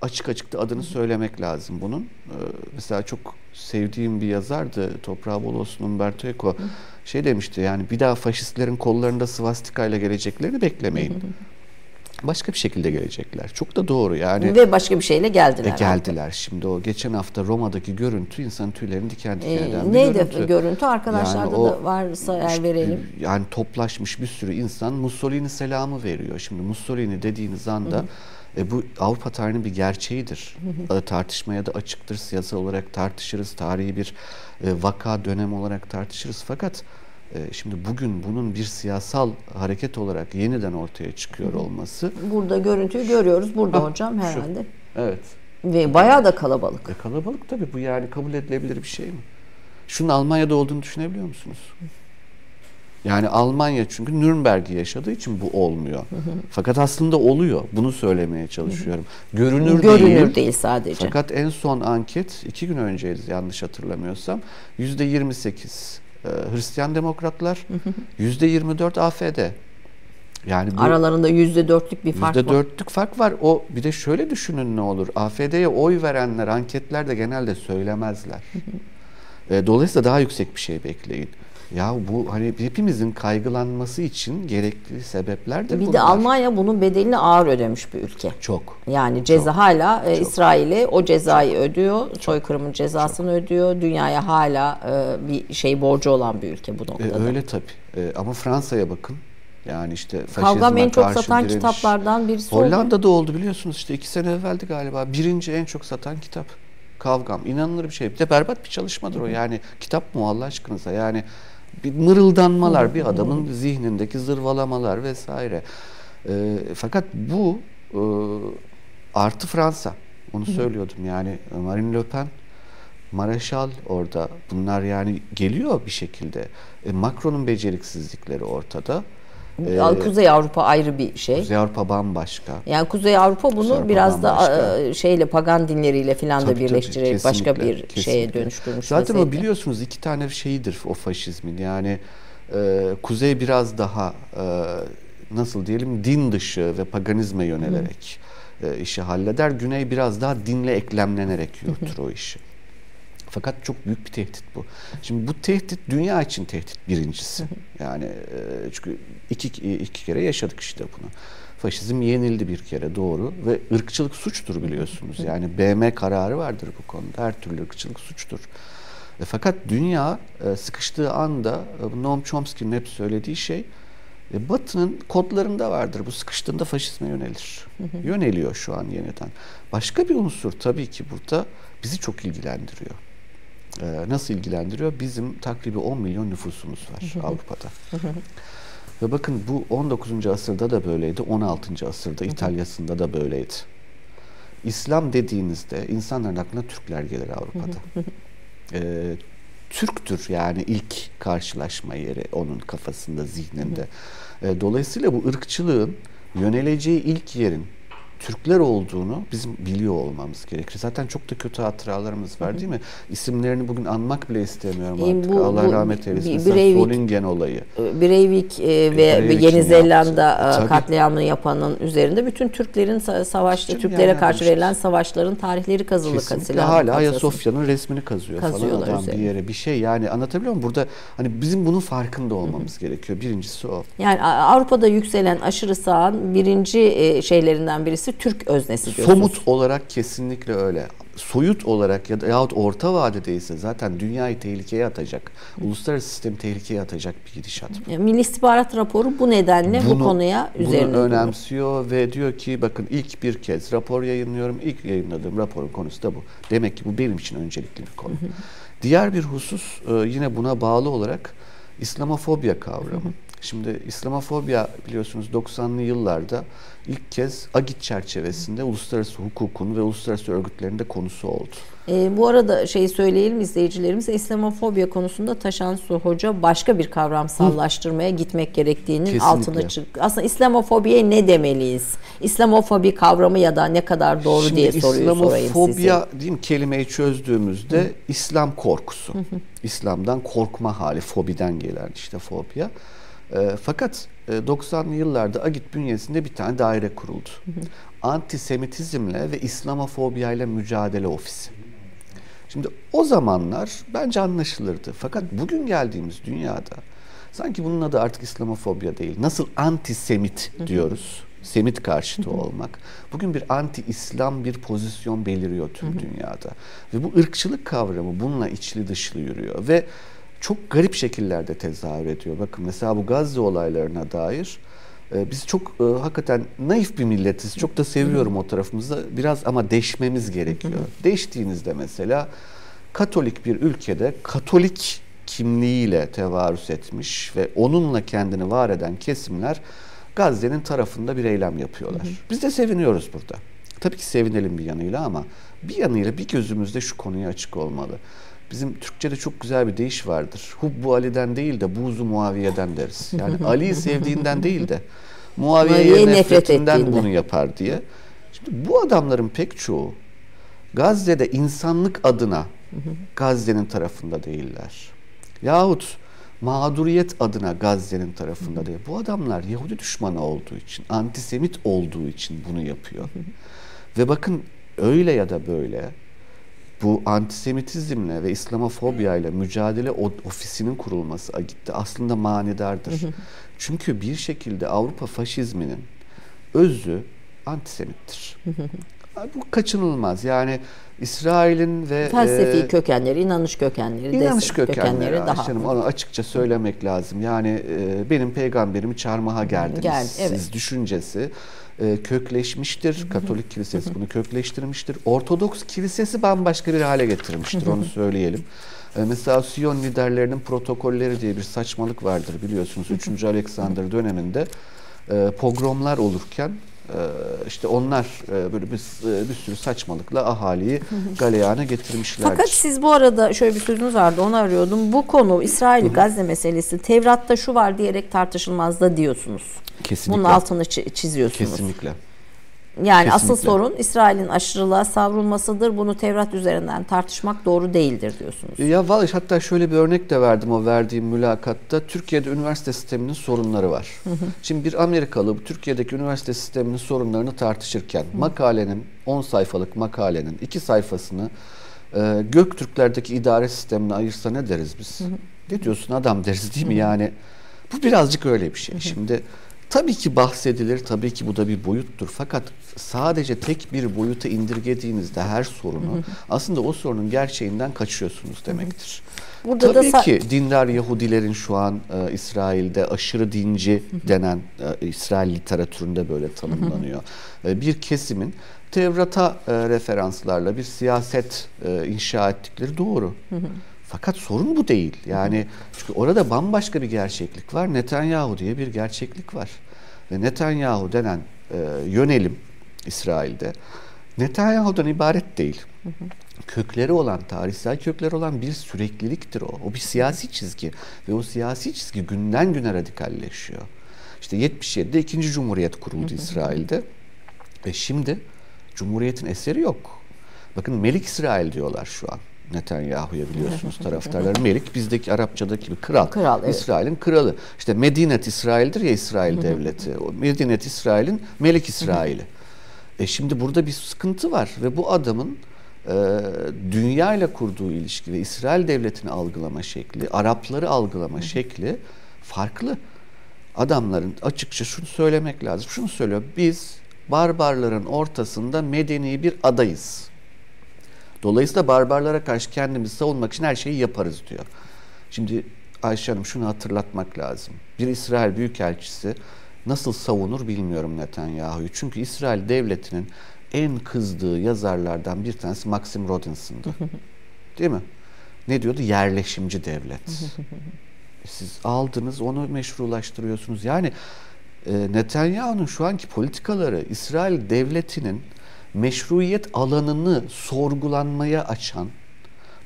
açık açık da adını söylemek lazım bunun. Mesela çok sevdiğim bir yazardı toprağı bol olsun Umberto Eco. Şey demişti yani bir daha faşistlerin kollarında svastikayla geleceklerini beklemeyin. Başka bir şekilde gelecekler. Çok da doğru yani. Ve başka bir şeyle geldiler. Geldiler. Şimdi o geçen hafta Roma'daki görüntü insanın tüylerini diken diken eden bir görüntü? Arkadaşlarda yani da varsa eğer verelim. Yani toplaşmış bir sürü insan Mussolini selamı veriyor. Şimdi Mussolini dediğiniz anda bu Avrupa tarihinin bir gerçeğidir. Tartışmaya da açıktır. Siyasal olarak tartışırız. Tarihi bir vaka dönemi olarak tartışırız. Fakat şimdi bugün bunun bir siyasal hareket olarak yeniden ortaya çıkıyor olması. Burada görüntüyü görüyoruz. Burada hocam herhalde. Evet. Ve bayağı da kalabalık. Kalabalık tabii bu yani kabul edilebilir bir şey mi? Şunun Almanya'da olduğunu düşünebiliyor musunuz? Yani Almanya çünkü Nürnberg'i yaşadığı için bu olmuyor. Fakat aslında oluyor. Bunu söylemeye çalışıyorum. Görünür değil sadece. Fakat en son anket 2 gün önceydi yanlış hatırlamıyorsam. %28 Hristiyan Demokratlar, %24 AfD. Yani aralarında %4'lük bir fark var. %4'lük fark var. O bir de şöyle düşünün ne olur. AfD'ye oy verenler anketlerde genelde söylemezler. Dolayısıyla daha yüksek bir şey bekleyin. Ya bu hani hepimizin kaygılanması için gerekli sebepler de bunlar. Bir de Almanya bunun bedelini ağır ödemiş bir ülke. Çok. Yani ceza çok, hala İsrail'e o cezayı ödüyor. Soykırımın cezasını ödüyor. Dünyaya hala bir şey borcu olan bir ülke bu noktada. Öyle tabii. Ama Fransa'ya bakın. Yani işte faşizme en çok satan direniş. Kitaplardan birisi Hollanda'da oldu biliyorsunuz, işte 2 sene evveldi galiba. 1. en çok satan kitap. Kavgam. İnanılır bir şey. Bir de berbat bir çalışmadır o. Yani kitap mu Allah aşkınıza? Yani bir mırıldanmalar, bir adamın zihnindeki zırvalamalar vesaire. Fakat bu artı Fransa. Onu söylüyordum. Yani Marine Le Pen, Mareşal orada. Bunlar yani geliyor bir şekilde. Macron'un beceriksizlikleri ortada. Kuzey Avrupa ayrı bir şey. Kuzey Avrupa bambaşka. Yani Kuzey Avrupa bunu biraz da şeyle, pagan dinleriyle filan da birleştirerek başka bir şeye dönüştürmüş. Zaten o biliyorsunuz 2 tane şeyidir o faşizmin. Yani Kuzey biraz daha nasıl diyelim, din dışı ve paganizme yönelerek işi halleder. Güney biraz daha dinle eklemlenerek yürütür o işi. Fakat çok büyük bir tehdit bu. Şimdi bu tehdit dünya için tehdit birincisi. Yani çünkü iki kere yaşadık işte bunu. Faşizm yenildi 1 kere, doğru, ve ırkçılık suçtur biliyorsunuz. Yani BM kararı vardır bu konuda. Her türlü ırkçılık suçtur. Fakat dünya sıkıştığı anda Noam Chomsky'nin hep söylediği şey, Batı'nın kodlarında vardır. Bu sıkıştığında faşizme yönelir. Yöneliyor şu an yeniden. Başka bir unsur tabii ki burada bizi çok ilgilendiriyor. Nasıl ilgilendiriyor? Bizim takribi 10 milyon nüfusumuz var Avrupa'da. Ve bakın bu 19. asırda da böyleydi, 16. asırda İtalya'sında da böyleydi. İslam dediğinizde insanların aklına Türkler gelir Avrupa'da. Türktür yani ilk karşılaşma yeri onun kafasında, zihninde. Dolayısıyla bu ırkçılığın yöneleceği ilk yerin Türkler olduğunu bizim biliyor olmamız gerekir. Zaten çok da kötü hatıralarımız var değil mi? İsimlerini bugün anmak bile istemiyorum artık. Allah rahmet eylesin. Mesela Solingen olayı. Breivik ve Yeni Zelanda katliamını yapanın üzerinde bütün Türklerin savaşta, Türklere yani karşı verilen savaşların tarihleri kazılı. Kesinlikle hala Ayasofya'nın resmini kazıyor falan adam bir yere, bir şey, yani anlatabiliyor muyum? Burada hani bizim bunun farkında olmamız gerekiyor. Birincisi o. Yani Avrupa'da yükselen aşırı sağın birinci şeylerinden birisi Türk öznesi diyorsunuz. Somut olarak kesinlikle öyle. Soyut olarak ya da yahut orta vadedeyse zaten dünyayı tehlikeye atacak, uluslararası sistemi tehlikeye atacak bir gidişat. Milli İstihbarat raporu bu nedenle bu konuya üzerine önemsiyor ve diyor ki bakın ilk 1 kez rapor yayınlıyorum. İlk yayınladığım raporun konusu da bu. Demek ki bu benim için öncelikli bir konu. Diğer bir husus yine buna bağlı olarak İslamofobya kavramı. Şimdi İslamofobya biliyorsunuz 90'lı yıllarda ilk kez AGİT çerçevesinde uluslararası hukukun ve uluslararası örgütlerin de konusu oldu. Bu arada şey söyleyelim izleyicilerimize, İslamofobya konusunda Taşansu Hoca başka bir kavramsallaştırmaya gitmek gerektiğinin altına çıktı. Aslında İslamofobiye ne demeliyiz? İslamofobi kavramı ya da ne kadar doğru şimdi diye soruyu sorayım size. İslamofobya diyeyim, kelimeyi çözdüğümüzde İslam korkusu. İslam'dan korkma hali, fobiden gelen işte fobya. Fakat 90'lı yıllarda AGİT bünyesinde bir tane daire kuruldu. Antisemitizmle ve İslamofobiyle Mücadele Ofisi. Şimdi o zamanlar bence anlaşılırdı. Fakat bugün geldiğimiz dünyada sanki bunun adı artık İslamofobiya değil. Nasıl antisemit diyoruz? Semit karşıtı olmak. Bugün bir anti-İslam bir pozisyon beliriyor tüm dünyada. Ve bu ırkçılık kavramı bununla içli dışlı yürüyor ve çok garip şekillerde tezahür ediyor. Bakın mesela bu Gazze olaylarına dair biz çok hakikaten naif bir milletiz. Çok da seviyorum o tarafımızı biraz, ama deşmemiz gerekiyor. Deştiğinizde mesela Katolik bir ülkede Katolik kimliğiyle tevarüs etmiş ve onunla kendini var eden kesimler Gazze'nin tarafında bir eylem yapıyorlar. Biz de seviniyoruz burada. Tabii ki sevinelim bir yanıyla, ama bir yanıyla bir gözümüzde şu konuya açık olmalı. Bizim Türkçe'de çok güzel bir deyiş vardır. Hubbu Ali'den değil de buğzu Muaviye'den deriz. Yani Ali'yi sevdiğinden değil de Muaviye'ye nefretinden bunu yapar diye. Şimdi bu adamların pek çoğu Gazze'de insanlık adına Gazze'nin tarafında değiller. Yahut mağduriyet adına Gazze'nin tarafında değil. Bu adamlar Yahudi düşmanı olduğu için, antisemit olduğu için bunu yapıyor. Ve bakın öyle ya da böyle bu antisemitizmle ve İslamofobyayla mücadele ofisinin kurulması gitti aslında manidardır. Çünkü bir şekilde Avrupa faşizminin özü antisemittir. Bu kaçınılmaz. Yani İsrail'in ve felsefi kökenleri, inanış kökenleri, kökenleri daha canım, onu açıkça söylemek lazım. Yani benim peygamberimi çarmıha gerdiniz. Siz düşüncesi kökleşmiştir. Katolik kilisesi bunu kökleştirmiştir. Ortodoks kilisesi bambaşka bir hale getirmiştir. Onu söyleyelim. Mesela Siyon liderlerinin protokolleri diye bir saçmalık vardır biliyorsunuz. 3. Alexander döneminde pogromlar olurken işte onlar böyle bir sürü saçmalıkla ahaliyi galeyana getirmişlerdir. Fakat siz bu arada şöyle bir sözünüz vardı, onu arıyordum. Bu konu İsrail-Gazze meselesi Tevrat'ta şu var diyerek tartışılmaz da diyorsunuz. Kesinlikle. Bunun altını çiziyorsunuz. Kesinlikle. Yani asıl sorun İsrail'in aşırılığa savrulmasıdır. Bunu Tevrat üzerinden tartışmak doğru değildir diyorsunuz. Ya vallahi hatta şöyle bir örnek de verdim o verdiğim mülakatta. Türkiye'de üniversite sisteminin sorunları var. Şimdi bir Amerikalı bu Türkiye'deki üniversite sisteminin sorunlarını tartışırken makalenin 10 sayfalık makalenin 2 sayfasını Göktürklerdeki idare sistemine ayırsa ne deriz biz? Ne diyorsun adam deriz değil mi? Yani bu birazcık öyle bir şey. Şimdi tabii ki bahsedilir, tabii ki bu da bir boyuttur. Fakat sadece tek bir boyuta indirgediğinizde her sorunu aslında o sorunun gerçeğinden kaçıyorsunuz demektir. Burada tabii da ki dindar Yahudilerin şu an İsrail'de aşırı dinci denen İsrail literatüründe böyle tanımlanıyor. Bir kesimin Tevrat'a referanslarla bir siyaset inşa ettikleri doğru. Fakat sorun bu değil. Yani çünkü orada bambaşka bir gerçeklik var. Netanyahu diye bir gerçeklik var. Ve Netanyahu denen yönelim İsrail'de Netanyahu'dan ibaret değil. Kökleri olan, tarihsel kökleri olan bir sürekliliktir o. O bir siyasi çizgi. Ve o siyasi çizgi günden güne radikalleşiyor. İşte 77'de 2. Cumhuriyet kuruldu İsrail'de. Ve şimdi Cumhuriyet'in eseri yok. Bakın Melik İsrail diyorlar şu an. Netanyahu'ya biliyorsunuz taraftarları. Melik bizdeki Arapçadaki bir kral. İsrail'in kralı. İşte Medinet İsrail'dir ya İsrail devleti. O Medinet İsrail'in Melik İsrail'i. Şimdi burada bir sıkıntı var ve bu adamın dünya ile kurduğu ilişki ve İsrail devletini algılama şekli, Arapları algılama şekli farklı. Adamların açıkça şunu söylemek lazım. Şunu söylüyor. Biz barbarların ortasında medeni bir adayız. Dolayısıyla barbarlara karşı kendimizi savunmak için her şeyi yaparız diyor. Şimdi Ayşe Hanım şunu hatırlatmak lazım. Bir İsrail Büyükelçisi nasıl savunur bilmiyorum Netanyahu'yu. Çünkü İsrail devletinin en kızdığı yazarlardan bir tanesi Maxim Robinson'dı. Değil mi? Ne diyordu? Yerleşimci devlet. Siz aldınız onu meşrulaştırıyorsunuz. Yani Netanyahu'nun şu anki politikaları İsrail devletinin meşruiyet alanını sorgulanmaya açan,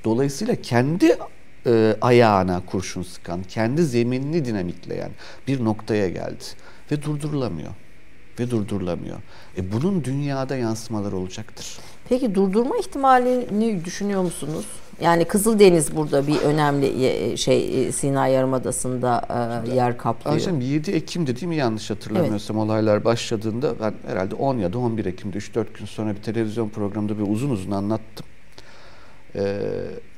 dolayısıyla kendi ayağına kurşun sıkan, kendi zeminini dinamikleyen bir noktaya geldi ve durdurulamıyor. Ve durdurulamıyor. Bunun dünyada yansımaları olacaktır. Peki durdurma ihtimalini düşünüyor musunuz? Yani Kızıldeniz burada bir önemli şey, Sina Yarımadası'nda yer kaplıyor. Ayşem 7 Ekim'de değil mi yanlış hatırlamıyorsam olaylar başladığında ben herhalde 10 ya da 11 Ekim'de 3-4 gün sonra bir televizyon programında bir uzun uzun anlattım.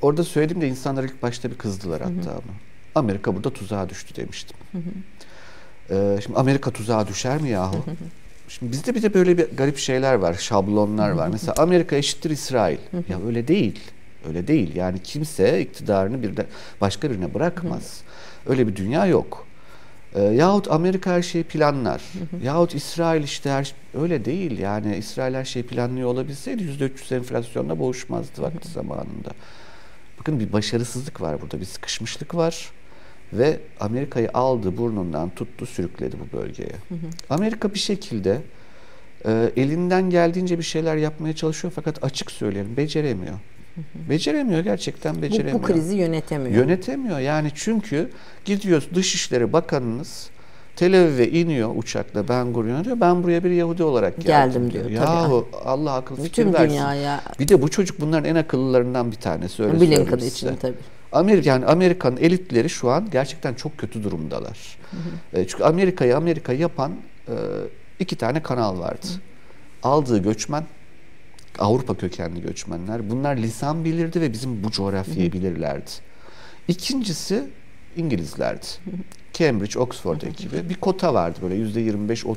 Orada söyledim de insanlar ilk başta bir kızdılar hatta ama. Amerika burada tuzağa düştü demiştim. Şimdi Amerika tuzağa düşer mi yahu? Şimdi bizde bir de böyle bir garip şeyler var, şablonlar var. Mesela Amerika eşittir İsrail. Ya öyle değil. Öyle değil. Yani kimse iktidarını başka birine bırakmaz. Öyle bir dünya yok. Yahut Amerika her şeyi planlar. Yahut İsrail işte her şey... Öyle değil. Yani İsrail her şeyi planlıyor olabilseydi %300 enflasyonla boğuşmazdı vakti zamanında. Bakın bir başarısızlık var burada. Bir sıkışmışlık var. Ve Amerika'yı aldı, burnundan tuttu, sürükledi bu bölgeye. Amerika bir şekilde elinden geldiğince bir şeyler yapmaya çalışıyor fakat açık söyleyelim beceremiyor. Beceremiyor, gerçekten beceremiyor. Bu krizi yönetemiyor. Yönetemiyor yani çünkü gidiyoruz Dışişleri Bakanınız Tel Aviv'e iniyor uçakla Ben Gurion'a diyor ben buraya bir Yahudi olarak geldim diyor. Yahu Allah akıl fikir versin. Bir de bu çocuk bunların en akıllılarından bir tanesi öyle söyleyeyim size. Bilen için tabii. Yani Amerika'nın elitleri şu an gerçekten çok kötü durumdalar. Çünkü Amerika'yı Amerika yapan iki tane kanal vardı. Aldığı göçmen Avrupa kökenli göçmenler. Bunlar lisan bilirdi ve bizim bu coğrafyayı bilirlerdi. İkincisi İngilizlerdi. Cambridge, Oxford ekibi. Bir kota vardı böyle %25-30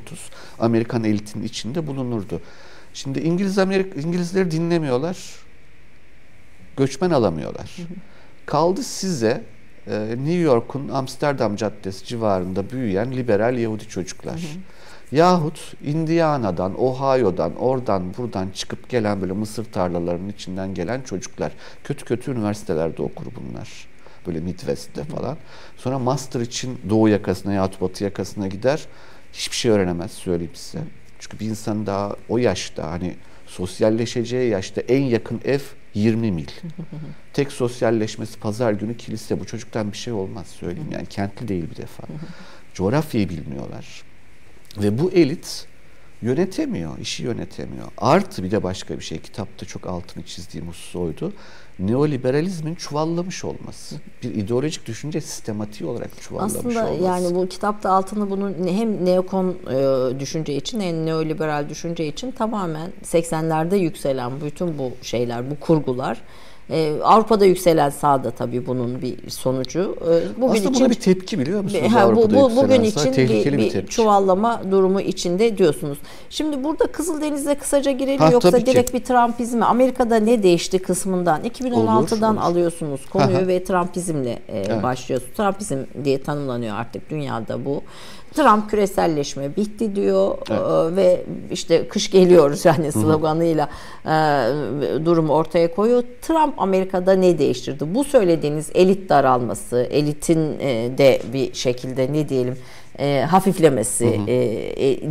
Amerikan elitinin içinde bulunurdu. Şimdi İngilizleri dinlemiyorlar. Göçmen alamıyorlar. Kaldı size New York'un Amsterdam Caddesi civarında büyüyen liberal Yahudi çocuklar. Yahut Indiana'dan, Ohio'dan, oradan buradan çıkıp gelen böyle mısır tarlalarının içinden gelen çocuklar. Kötü kötü üniversitelerde okur bunlar. Böyle Midwest'te falan. Sonra master için doğu yakasına yahut batı yakasına gider. Hiçbir şey öğrenemez söyleyeyim size. Çünkü bir insan daha o yaşta hani sosyalleşeceği yaşta en yakın ev 20 mil. Tek sosyalleşmesi pazar günü kilise. Bu çocuktan bir şey olmaz söyleyeyim. Yani kentli değil bir defa. Coğrafyayı bilmiyorlar. Ve bu elit yönetemiyor, işi yönetemiyor. Artı bir de başka bir şey, kitapta çok altını çizdiğim husus oydu. Neoliberalizmin çuvallamış olması. Bir ideolojik düşünce sistematiği olarak çuvallamış aslında olması. Yani bu kitapta altını bunun hem neokon düşünce için hem neoliberal düşünce için tamamen 80'lerde yükselen bütün bu şeyler, bu kurgular. Avrupa'da yükselen sağda tabii bunun bir sonucu. Bugün aslında için, bir tepki biliyor musunuz? Bugün için bir çuvallama durumu içinde diyorsunuz. Şimdi burada Kızıldeniz'e kısaca girelim yoksa direkt bir Trumpizmi. Amerika'da ne değişti kısmından 2016'dan olur. alıyorsunuz konuyu ve Trumpizmle başlıyorsunuz. Trumpizm diye tanımlanıyor artık dünyada bu. Trump küreselleşme bitti diyor ve işte kış geliyoruz yani sloganıyla durumu ortaya koyuyor. Trump Amerika'da ne değiştirdi? Bu söylediğiniz elit daralması, elitin de bir şekilde ne diyelim hafiflemesi,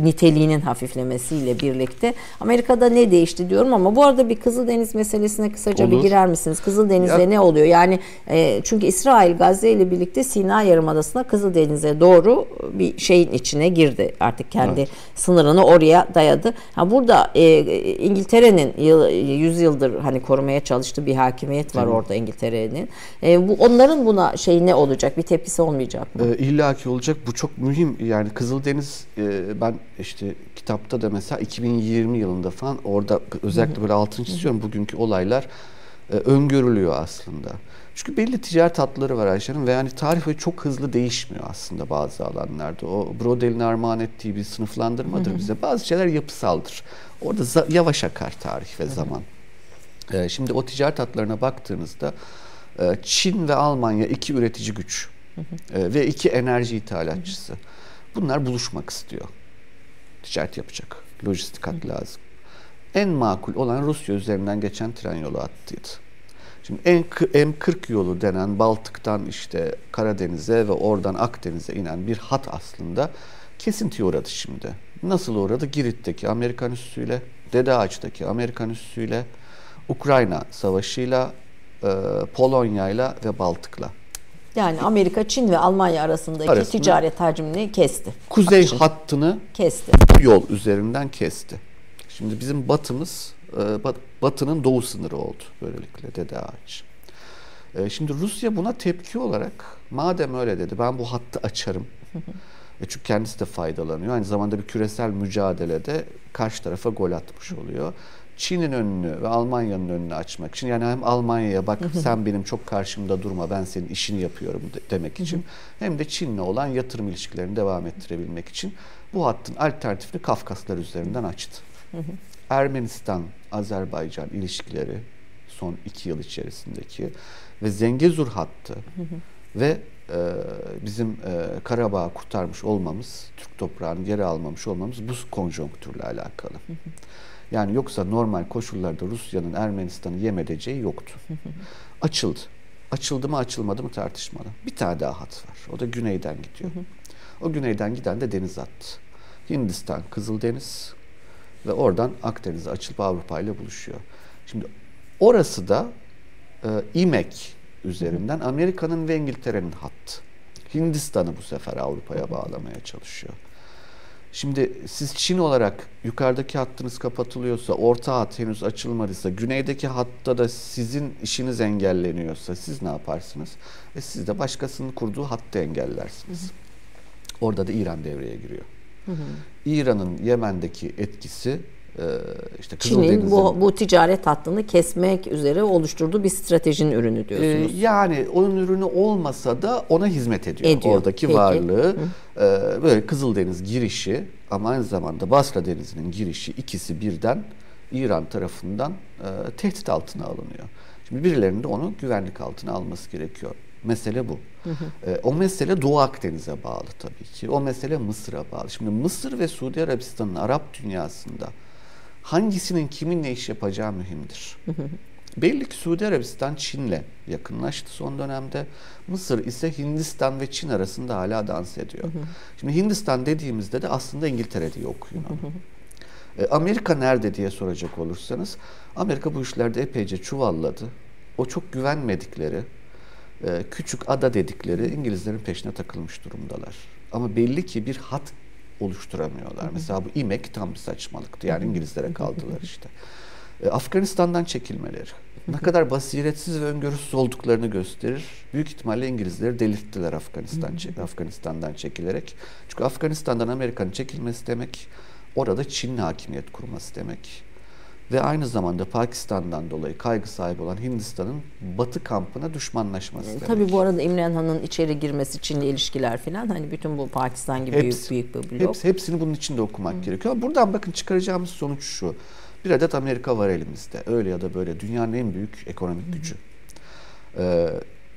niteliğinin hafiflemesiyle birlikte Amerika'da ne değişti diyorum ama bu arada bir Kızıldeniz meselesine kısaca bir girer misiniz? Kızıldeniz'de ne oluyor? Yani çünkü İsrail Gazze ile birlikte Sina Yarımadası'na Kızıldeniz'e doğru bir şeyin içine girdi. Artık kendi sınırını oraya dayadı. Ha, burada İngiltere'nin 100 yıldır hani korumaya çalıştığı bir hakimiyet var orada İngiltere'nin. Onların buna şey ne olacak? Bir tepkisi olmayacak mı? İllaki olacak. Bu çok mühim yani Kızıldeniz ben işte kitapta da mesela 2020 yılında falan orada özellikle böyle altını çiziyorum bugünkü olaylar öngörülüyor aslında. Çünkü belli ticaret hatları var Ayşe'nin ve yani tarih çok hızlı değişmiyor aslında bazı alanlarda. O Brodel'in armağan ettiği bir sınıflandırmadır bize. Bazı şeyler yapısaldır. Orada yavaş akar tarih ve zaman. Şimdi o ticaret hatlarına baktığınızda Çin ve Almanya iki üretici güç. Ve iki enerji ithalatçısı. Bunlar buluşmak istiyor. Ticaret yapacak. Lojistik hat lazım. En makul olan Rusya üzerinden geçen tren yolu hattıydı. Şimdi M40 yolu denen Baltık'tan işte Karadeniz'e ve oradan Akdeniz'e inen bir hat aslında kesintiye uğradı şimdi. Nasıl uğradı? Girit'teki Amerikan üssüyle, Dede Ağaç'taki Amerikan üssüyle, Ukrayna savaşıyla, Polonya'yla ve Baltık'la. Yani Amerika, Çin ve Almanya arasındaki ticaret hacmini kesti. Kuzey hattını kesti. Yol üzerinden kesti. Şimdi bizim batının doğu sınırı oldu böylelikle Dede Ağaç. Şimdi Rusya buna tepki olarak madem öyle dedi ben bu hattı açarım. Çünkü kendisi de faydalanıyor. Aynı zamanda bir küresel mücadelede karşı tarafa gol atmış oluyor. Çin'in önünü ve Almanya'nın önünü açmak için yani hem Almanya'ya bak sen benim çok karşımda durma ben senin işini yapıyorum demek için hem de Çin'le olan yatırım ilişkilerini devam ettirebilmek için bu hattın alternatifini Kafkaslar üzerinden açtı. Ermenistan-Azerbaycan ilişkileri son 2 yıl içerisindeki ve Zengezur hattı ve bizim Karabağ'ı kurtarmış olmamız, Türk toprağını geri almamış olmamız bu konjonktürle alakalı. Yani yoksa normal koşullarda Rusya'nın Ermenistan'ı yem edeceği yoktu. Açıldı. Açıldı mı açılmadı mı tartışmalı. Bir tane daha hat var. O da güneyden gidiyor. O güneyden giden de deniz hattı. Hindistan, Kızıldeniz ve oradan Akdeniz'e açılıp Avrupa ile buluşuyor. Şimdi orası da İMEK üzerinden Amerika'nın ve İngiltere'nin hattı. Hindistan'ı bu sefer Avrupa'ya bağlamaya çalışıyor. Şimdi siz Çin olarak yukarıdaki hattınız kapatılıyorsa, orta hat henüz açılmadıysa, güneydeki hatta da sizin işiniz engelleniyorsa siz ne yaparsınız? Siz de başkasının kurduğu hattı engellersiniz. Orada da İran devreye giriyor. İran'ın Yemen'deki etkisi İşte Çin'in bu ticaret hattını kesmek üzere oluşturduğu bir stratejinin ürünü diyorsunuz. Yani onun ürünü olmasa da ona hizmet ediyor. Oradaki peki varlığı, böyle Kızıldeniz girişi ama aynı zamanda Basra Denizi'nin girişi, ikisi birden İran tarafından tehdit altına alınıyor. Şimdi birilerinin de onu güvenlik altına alması gerekiyor. Mesele bu. Hı hı. O mesele Doğu Akdeniz'e bağlı tabii ki. O mesele Mısır'a bağlı. Şimdi Mısır ve Suudi Arabistan'ın Arap dünyasında hangisinin kiminle iş yapacağı mühimdir. Hı hı. Belli ki Suudi Arabistan Çin'le yakınlaştı son dönemde. Mısır ise Hindistan ve Çin arasında hala dans ediyor. Hı hı. Şimdi Hindistan dediğimizde de aslında İngiltere diye okuyun onu. Hı hı. Amerika nerede diye soracak olursanız, Amerika bu işlerde epeyce çuvalladı. O çok güvenmedikleri, küçük ada dedikleri İngilizlerin peşine takılmış durumdalar. Ama belli ki bir hat oluşturamıyorlar. Hı hı. Mesela bu İmek tam bir saçmalıktı. Yani İngilizlere kaldılar işte. Afganistan'dan çekilmeleri ne kadar basiretsiz ve öngörüsüz olduklarını gösterir. Büyük ihtimalle İngilizleri delirttiler Afganistan'dan çekilerek. Çünkü Afganistan'dan Amerika'nın çekilmesi demek, orada Çin'in hakimiyet kurması demek. Ve aynı zamanda Pakistan'dan dolayı kaygı sahibi olan Hindistan'ın Batı kampına düşmanlaşması demek. Tabii bu arada İmran Han'ın içeri girmesi, Çin'le ilişkiler falan, hani bütün bu Pakistan gibi büyük bir blok. Hepsini bunun içinde okumak gerekiyor. Buradan bakın çıkaracağımız sonuç şu. Bir adet Amerika var elimizde. Öyle ya da böyle dünyanın en büyük ekonomik gücü.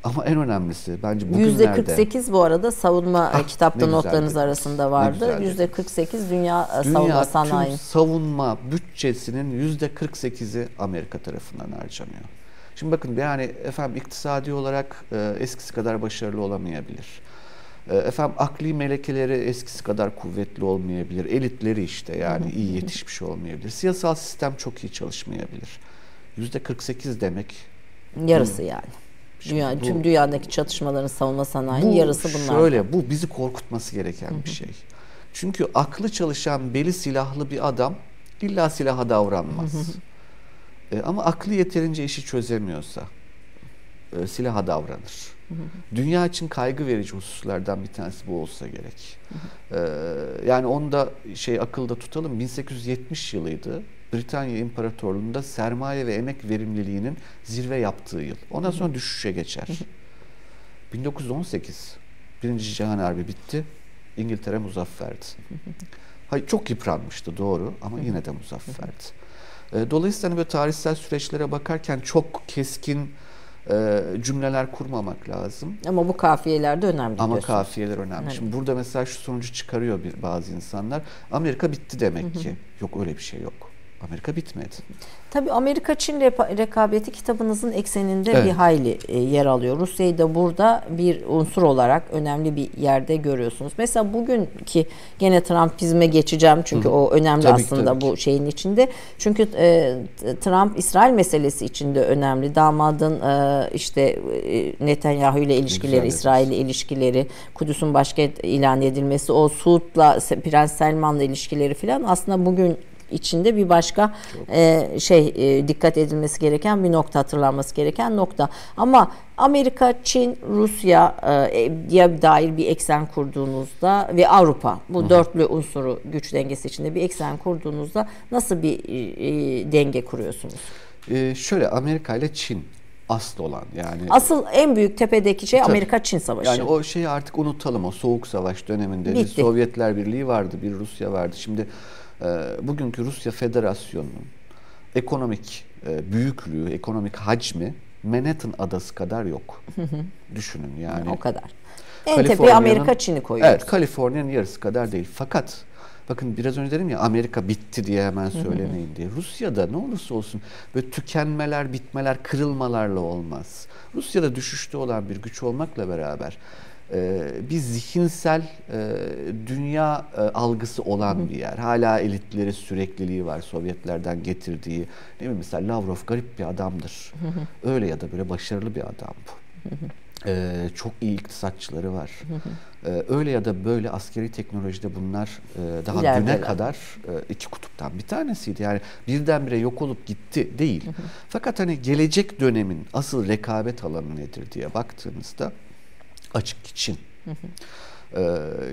Ama en önemlisi bence bugünlerde... %48 bu arada savunma kitapta notlarınız arasında vardı. %48 dünya savunma sanayi. Dünya savunma bütçesinin %48'i Amerika tarafından harcanıyor. Şimdi bakın, yani efendim iktisadi olarak eskisi kadar başarılı olamayabilir. Efendim akli melekeleri eskisi kadar kuvvetli olmayabilir. Elitleri işte yani iyi yetişmiş olmayabilir. Siyasal sistem çok iyi çalışmayabilir. %48 demek... Yarısı yani. Tüm dünyadaki çatışmaların savunma sanayinin yarısı bunlar. Şöyle, bu bizi korkutması gereken bir şey. Çünkü aklı çalışan, beli silahlı bir adam illa silaha davranmaz. Ama aklı yeterince işi çözemiyorsa silaha davranır. Dünya için kaygı verici hususlardan bir tanesi bu olsa gerek. Yani onu da akılda tutalım. 1870 yılıydı. Britanya İmparatorluğu'nda sermaye ve emek verimliliğinin zirve yaptığı yıl. Ondan sonra düşüşe geçer. 1918. Birinci Cihan Harbi bitti. İngiltere muzafferdi. Hayır, çok yıpranmıştı doğru ama yine de muzafferdi. Dolayısıyla böyle tarihsel süreçlere bakarken çok keskin cümleler kurmamak lazım. Ama bu kafiyeler de önemli. Ama diyorsun, kafiyeler önemli. Evet. Şimdi burada mesela şu sonucu çıkarıyor bazı insanlar. Amerika bitti demek ki. Yok, öyle bir şey yok. Amerika bitmedi. Tabii Amerika-Çin rekabeti kitabınızın ekseninde bir hayli yer alıyor. Rusya'yı da burada bir unsur olarak önemli bir yerde görüyorsunuz. Mesela bugünkü gene Trumpizme geçeceğim çünkü o önemli aslında bu şeyin içinde. Çünkü Trump İsrail meselesi içinde önemli. Damadın işte Netanyahu ile ilişkileri, İsrail ile ilişkileri, Kudüs'ün başkent ilan edilmesi, o Suud'la, Prens Selman'la ilişkileri filan aslında bugün içinde bir başka dikkat edilmesi gereken bir nokta, hatırlanması gereken nokta. Ama Amerika, Çin, Rusya diye dair bir eksen kurduğunuzda ve Avrupa, bu dörtlü unsuru güç dengesi içinde bir eksen kurduğunuzda nasıl bir denge kuruyorsunuz? Şöyle, Amerika ile Çin asıl olan, yani asıl en büyük tepedeki şey Amerika-Çin savaşı. Yani o şeyi artık unutalım, o soğuk savaş döneminde bir Sovyetler Birliği vardı, bir Rusya vardı. Şimdi bugünkü Rusya Federasyonu'nun ekonomik büyüklüğü, ekonomik hacmi Manhattan adası kadar yok. Düşünün yani. O kadar. En tepeye Amerika Çin'i koyuyoruz. Evet, Kaliforniya'nın yarısı kadar değil. Fakat bakın biraz önce dedim ya, Amerika bitti diye hemen söylemeyin diye. Rusya'da ne olursa olsun böyle tükenmeler, bitmeler, kırılmalarla olmaz. Rusya'da düşüşte olan bir güç olmakla beraber bir zihinsel dünya algısı olan bir yer. Hala elitleri sürekliliği var, Sovyetlerden getirdiği. Ne bileyim, mesela Lavrov garip bir adamdır. Öyle ya da böyle başarılı bir adam bu. Çok iyi iktisatçıları var. Öyle ya da böyle askeri teknolojide bunlar daha düne kadar iki kutuptan bir tanesiydi. Yani birdenbire yok olup gitti değil. Fakat hani gelecek dönemin asıl rekabet alanı nedir diye baktığımızda açık Çin.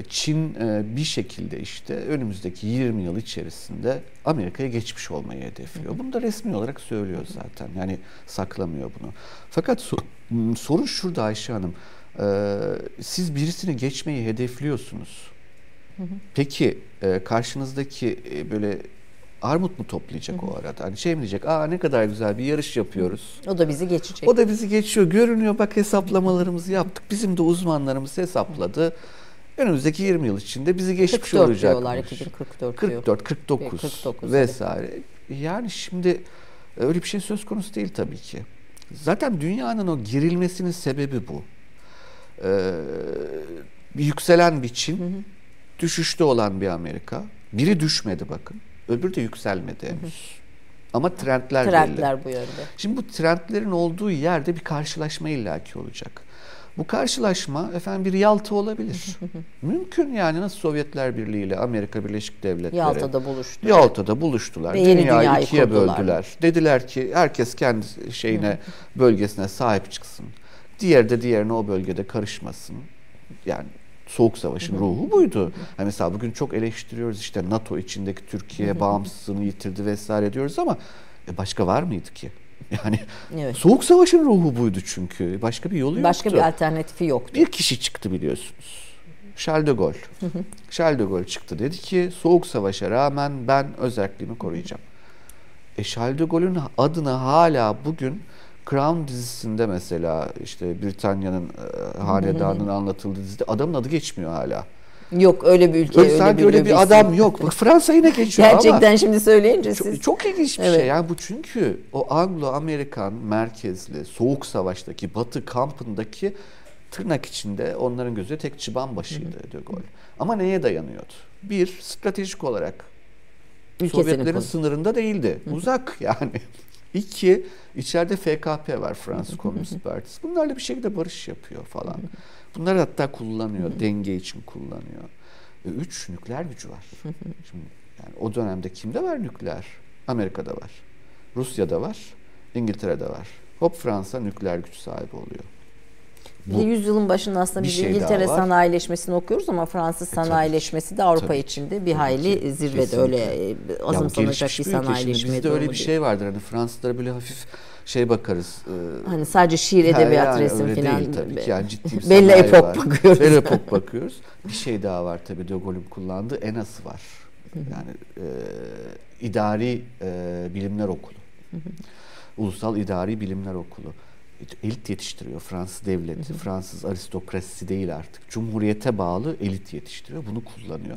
Çin bir şekilde işte önümüzdeki 20 yıl içerisinde Amerika'ya geçmiş olmayı hedefliyor. Bunu da resmi olarak söylüyor zaten. Yani saklamıyor bunu. Fakat sorun şurada Ayşe Hanım. Siz birisini geçmeyi hedefliyorsunuz. Peki karşınızdaki böyle armut mu toplayacak o arada? Hani şey mi diyecek? Aa, ne kadar güzel bir yarış yapıyoruz. O da bizi geçecek. O da bizi geçiyor. Görünüyor, bak hesaplamalarımızı yaptık. Bizim de uzmanlarımız hesapladı. Önümüzdeki 20 yıl içinde bizi geçmiş olacak. 44, 49 vesaire. Yani şimdi öyle bir şey söz konusu değil tabii ki. Zaten dünyanın o gerilmesinin sebebi bu. Yükselen bir Çin, düşüşte olan bir Amerika. Biri düşmedi bakın. Öbürü de yükselmedi henüz. Ama trendler belli. Bu yönde. Şimdi bu trendlerin olduğu yerde bir karşılaşma illaki olacak. Bu karşılaşma efendim bir Yalta olabilir. Mümkün yani, nasıl Sovyetler Birliği ile Amerika Birleşik Devletleri Yalta'da buluştular. Dünyayı ikiye böldüler. Dediler ki herkes kendi şeyine, bölgesine sahip çıksın. Diğer de diğerine o bölgede karışmasın. Yani Soğuk Savaş'ın ruhu buydu. Yani mesela bugün çok eleştiriyoruz işte NATO içindeki Türkiye bağımsızlığını yitirdi vesaire diyoruz ama başka var mıydı ki? Yani evet. Soğuk Savaş'ın ruhu buydu çünkü. Başka bir yolu yoktu. Başka bir alternatifi yoktu. Bir kişi çıktı biliyorsunuz. Charles de Gaulle. Charles de Gaulle çıktı, dedi ki Soğuk Savaş'a rağmen ben özelliğimi koruyacağım. Charles de Gaulle'ün adını hala bugün Crown dizisinde mesela işte Britanya'nın hanedanının anlatıldığı dizide adamın adı geçmiyor hala. Yok öyle bir ülke, öyle bir adam yok. Bak Fransa yine geçiyor gerçekten ama şimdi söyleyince çok, siz. Çok ilginç bir şey. Yani bu çünkü o Anglo-Amerikan merkezli Soğuk Savaş'taki Batı kampındaki tırnak içinde onların gözü tek çıban başıydı de Gaulle. Ama neye dayanıyordu? Bir, stratejik olarak ülkesinin Sovyetlerin sınırında değildi. Uzak yani. İki, içeride FKP var, Fransız Komünist Partisi. Bunlarla bir şekilde barış yapıyor falan. Bunları hatta kullanıyor, denge için kullanıyor. Üç, nükleer gücü var. Şimdi yani o dönemde kimde var nükleer? Amerika'da var, Rusya'da var, İngiltere'de var. Hop Fransa nükleer güç sahibi oluyor. Bu, yüzyılın başında aslında biz İngiltere sanayileşmesini okuyoruz ama Fransız sanayileşmesi de Avrupa içinde bir hayli zirvede. Kesinlikle. Öyle azımsanacak bir sanayileşme. Bizde öyle bir şey vardır. Hani Fransızlara böyle hafif şey bakarız. Hani sadece şiir, edebiyat, yani resim falan. Yani ciddi bir sanayi var. Belle Époque bakıyoruz. Bir şey daha var tabii de Gaulle'ün kullandığı ENAS'ı var. Yani idari bilimler okulu. Ulusal İdari Bilimler Okulu. Elit yetiştiriyor Fransız devleti, Fransız aristokrasisi değil artık. Cumhuriyete bağlı elit yetiştiriyor, bunu kullanıyor.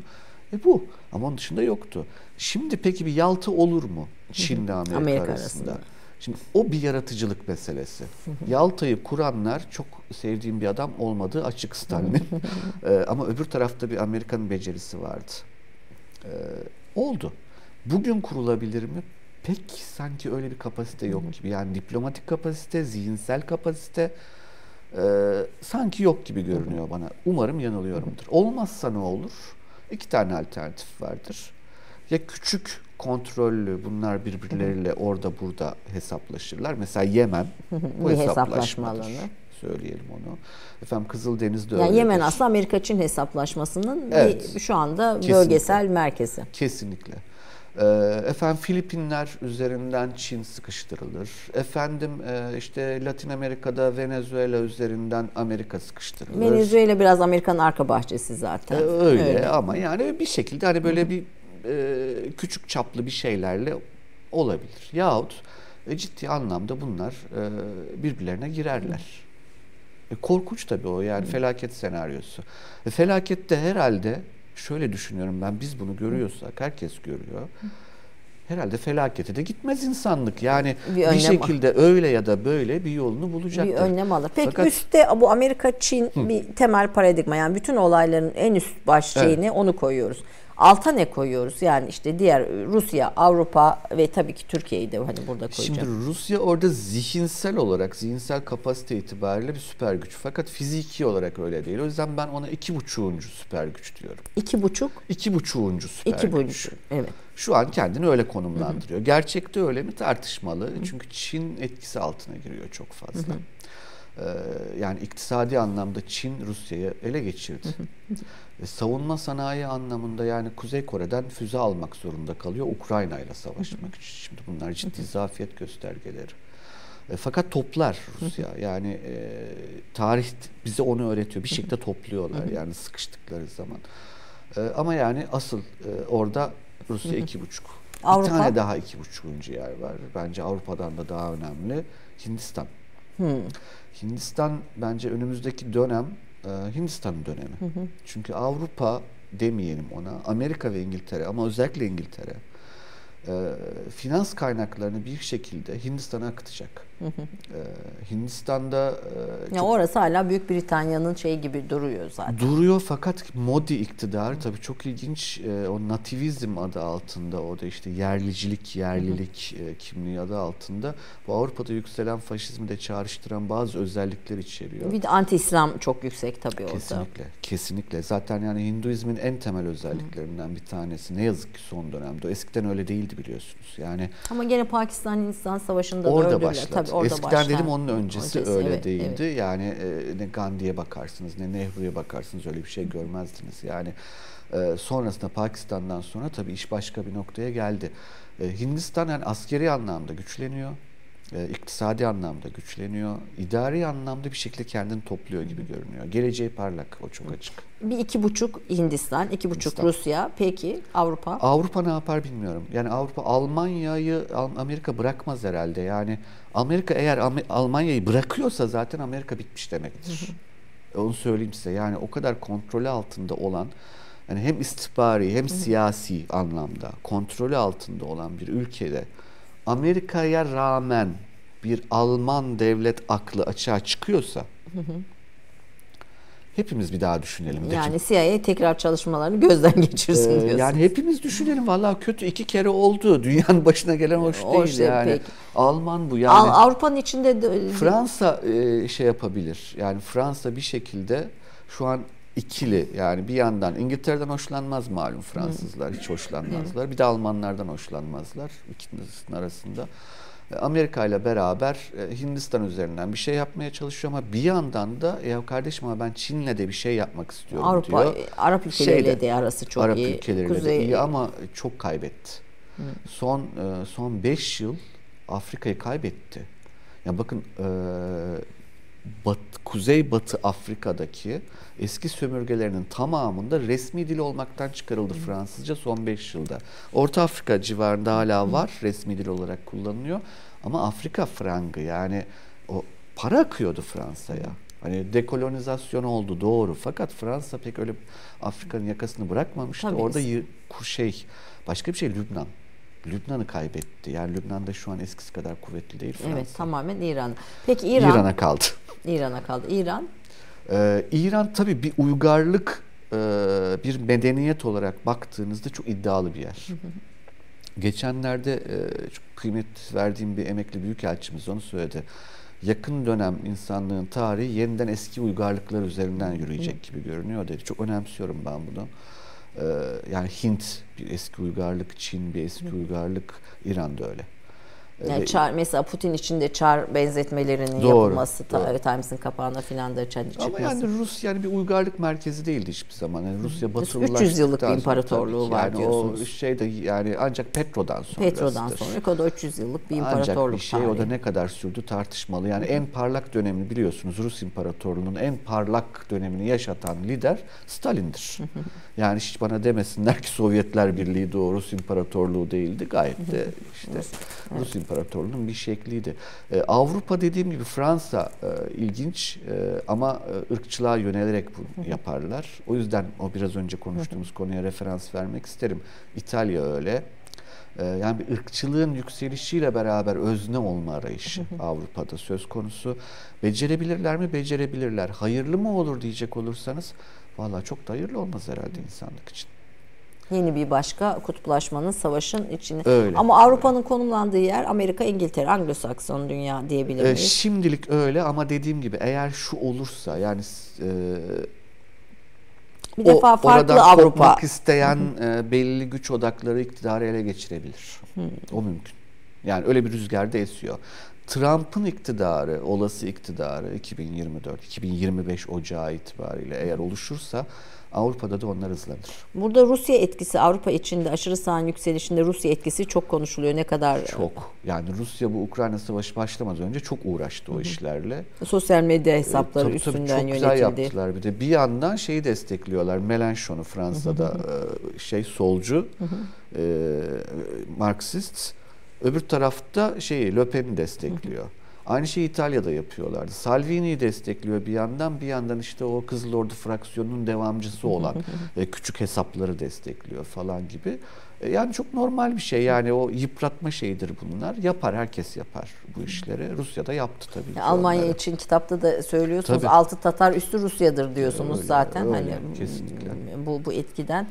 Bu ama onun dışında yoktu. Şimdi peki bir Yalta olur mu Çin'le Amerika arasında? Şimdi o bir yaratıcılık meselesi. Yalta'yı kuranlar, çok sevdiğim bir adam olmadığı açık Stalin'in. Ama öbür tarafta bir Amerika'nın becerisi vardı. Oldu. Bugün kurulabilir mi? Pek sanki öyle bir kapasite yok gibi. Yani diplomatik kapasite, zihinsel kapasite sanki yok gibi görünüyor bana. Umarım yanılıyorumdur. Olmazsa ne olur? İki tane alternatif vardır. Ya küçük, kontrollü, bunlar birbirleriyle orada burada hesaplaşırlar. Mesela Yemen bu hesaplaşmadır. Söyleyelim onu. Efendim Kızıldeniz'de öyle. Yani Yemen aslında Amerika-Çin hesaplaşmasının şu anda bölgesel merkezi. Kesinlikle. Efendim Filipinler üzerinden Çin sıkıştırılır. Efendim işte Latin Amerika'da Venezuela üzerinden Amerika sıkıştırılır. Venezuela biraz Amerika'nın arka bahçesi zaten. Öyle ama yani bir şekilde hani böyle bir küçük çaplı bir şeylerle olabilir. Yahut ciddi anlamda bunlar birbirlerine girerler. Korkunç tabii o yani felaket senaryosu. Felakette herhalde şöyle düşünüyorum ben, biz bunu görüyorsak, herkes görüyor. Herhalde felakete de gitmez insanlık. Yani bir şekilde öyle ya da böyle bir yolunu bulacaktır. Bir önlem alır. Peki üstte bu Amerika-Çin bir temel paradigma. Yani bütün olayların en üst başlığını onu koyuyoruz. Alta ne koyuyoruz? Yani işte diğer Rusya, Avrupa ve tabii ki Türkiye'yi de hani burada koyacağım. Şimdi Rusya orada zihinsel olarak, zihinsel kapasite itibariyle bir süper güç. Fakat fiziki olarak öyle değil. O yüzden ben ona 2,5. süper güç diyorum. 2,5? 2,5. süper güç. Evet. Şu an kendini öyle konumlandırıyor. Gerçekte öyle mi tartışmalı. Çünkü Çin etkisi altına giriyor çok fazla. yani iktisadi anlamda Çin Rusya'yı ele geçirdi. Savunma sanayi anlamında yani Kuzey Kore'den füze almak zorunda kalıyor Ukrayna ile savaşmak için. Şimdi bunlar ciddi zafiyet göstergeleri. Fakat toplar Rusya. Yani tarih bize onu öğretiyor. Bir şekilde topluyorlar yani sıkıştıkları zaman. Ama yani asıl orada Rusya 2,5. Avrupa. Bir tane daha 2,5. yer var. Bence Avrupa'dan da daha önemli. Hindistan. Hindistan bence önümüzdeki dönem Hindistan'ın dönemi. Çünkü Avrupa demeyelim ona, Amerika ve İngiltere ama özellikle İngiltere finans kaynaklarını bir şekilde Hindistan'a akıtacak. Hindistan'da... ya orası hala Büyük Britanya'nın şeyi gibi duruyor zaten. Duruyor fakat Modi iktidarı tabii çok ilginç. O nativizm adı altında, o da işte yerlilik kimliği adı altında bu Avrupa'da yükselen faşizmi de çağrıştıran bazı özellikler içeriyor. Bir de anti-İslam çok yüksek tabii orada. Kesinlikle, kesinlikle. Zaten yani Hinduizmin en temel özelliklerinden bir tanesi. Ne yazık ki son dönemde. Eskiden öyle değildi biliyorsunuz. Yani ama gene Pakistan-Hindistan savaşında orada da öldürüyor. Tabii orada eskiden başlayan, dedim onun öncesi öyle değildi. Evet. Yani ne Gandhi'ye bakarsınız ne Nehru'ya bakarsınız öyle bir şey görmezdiniz. Yani sonrasında Pakistan'dan sonra tabii iş başka bir noktaya geldi. Hindistan yani askeri anlamda güçleniyor. İktisadi anlamda güçleniyor. İdari anlamda bir şekilde kendini topluyor gibi görünüyor. Geleceği parlak, o çok açık. Bir 2,5 Hindistan, 2,5 Rusya. Peki Avrupa? Avrupa ne yapar bilmiyorum. Yani Avrupa, Almanya'yı Amerika bırakmaz herhalde. Yani Amerika eğer Almanya'yı bırakıyorsa zaten Amerika bitmiş demektir. Onu söyleyeyim size. Yani o kadar kontrolü altında olan, yani hem istihbari hem siyasi anlamda kontrolü altında olan bir ülkede Amerika'ya rağmen bir Alman devlet aklı açığa çıkıyorsa hepimiz bir daha düşünelim. Yani CIA tekrar çalışmalarını gözden geçirsin diyorsunuz. Yani hepimiz düşünelim. Vallahi kötü 2 kere oldu. Dünyanın başına gelen hoş değil yani. Peki. Alman bu yani. Avrupa'nın içinde de... Fransa şey yapabilir. Yani Fransa bir şekilde şu an ikili, yani bir yandan İngiltere'den hoşlanmaz malum Fransızlar, hiç hoşlanmazlar. Bir de Almanlardan hoşlanmazlar ikisinin arasında. Amerika ile beraber Hindistan üzerinden bir şey yapmaya çalışıyor ama bir yandan da ya kardeşim ama ben Çin'le de bir şey yapmak istiyorum Avrupa, diyor. Arap ülkeleriyle de arası çok Arap iyi. Arap ülkeleriyle de iyi ama çok kaybetti. Son 5 yıl Afrika'yı kaybetti. Ya bakın Kuzey-Batı Afrika'daki eski sömürgelerinin tamamında resmi dil olmaktan çıkarıldı Fransızca son 5 yılda. Orta Afrika civarında hala var, resmi dil olarak kullanılıyor. Ama Afrika frangı, yani o para akıyordu Fransa'ya. Hani dekolonizasyon oldu doğru fakat Fransa pek öyle Afrika'nın yakasını bırakmamıştı. Tabii. Orada başka bir şey Lübnan. Lübnan'ı kaybetti. Yani Lübnan'da şu an eskisi kadar kuvvetli değil Fransa. Evet, tamamen İran. Peki İran'a kaldı. İran'a kaldı. İran? İran tabii bir uygarlık, bir medeniyet olarak baktığınızda çok iddialı bir yer. Geçenlerde çok kıymet verdiğim bir emekli büyükelçimiz onu söyledi. Yakın dönem insanlığın tarihi yeniden eski uygarlıklar üzerinden yürüyecek gibi görünüyor dedi. Çok önemsiyorum ben bunu. Yani Hint bir eski uygarlık, Çin bir eski uygarlık, İran da öyle. Yani mesela Putin için de Çar benzetmelerinin yapılması, Times'in kapağına filan da çıkması. Ama yani Rus yani bir uygarlık merkezi değildi hiçbir zaman. Yani Rusya batılılaştıktan 300 yıllık bir imparatorluğu var yani diyorsunuz. O şey de yani ancak Petro'dan sonra o da 300 yıllık bir imparatorluk. Ancak bir şey tarihi. O da ne kadar sürdü tartışmalı. Yani en parlak dönemini biliyorsunuz, Rus imparatorluğunun en parlak dönemini yaşatan lider Stalin'dir. Yani hiç bana demesinler ki Sovyetler Birliği de o Rus imparatorluğu değildi. Gayet de işte Rus İmparatorluğunun bir şekliydi. Avrupa dediğim gibi Fransa ilginç ama ırkçılığa yönelerek bunu yaparlar. O yüzden o biraz önce konuştuğumuz konuya referans vermek isterim. İtalya öyle. Yani bir ırkçılığın yükselişiyle beraber özne olma arayışı Avrupa'da söz konusu. Becerebilirler mi? Becerebilirler. Hayırlı mı olur diyecek olursanız vallahi çok da hayırlı olmaz herhalde insanlık için. Yeni bir başka kutuplaşmanın, savaşın içine. Öyle, ama Avrupa'nın konumlandığı yer Amerika, İngiltere, Anglo-Sakson dünya diyebilir miyiz? Şimdilik öyle ama dediğim gibi eğer şu olursa yani bir defa farklı oradan Avrupa kopmak isteyen belli güç odakları iktidarı ele geçirebilir. O mümkün. Yani öyle bir rüzgar da esiyor. Trump'ın iktidarı, olası iktidarı 2024-2025 Ocağı itibariyle eğer oluşursa Avrupa'da da onlar hızlanır. Burada Rusya etkisi, Avrupa içinde aşırı sağın yükselişinde Rusya etkisi çok konuşuluyor. Ne kadar? Çok. Yani Rusya bu Ukrayna Savaşı başlamadan önce çok uğraştı o işlerle. Sosyal medya hesapları üstünden yönetildi. Çok güzel yaptılar. Bir de bir yandan şeyi destekliyorlar. Mélenchon'u, Fransa'da şey solcu, Marksist. Öbür tarafta şeyi, Le Pen'i destekliyor. Aynı şeyi İtalya'da yapıyorlardı. Salvini'yi destekliyor bir yandan, bir yandan işte o Kızıl Ordu fraksiyonunun devamcısı olan küçük hesapları destekliyor falan gibi. Yani çok normal bir şey. Yani o yıpratma şeyidir bunlar. Yapar, herkes yapar bu işleri. Rusya'da yaptı tabii ki. Almanya onları. İçin kitapta da söylüyorsunuz. Tabii. Altı Tatar üstü Rusya'dır diyorsunuz öyle, zaten. Öyle, hani kesinlikle. Bu etkiden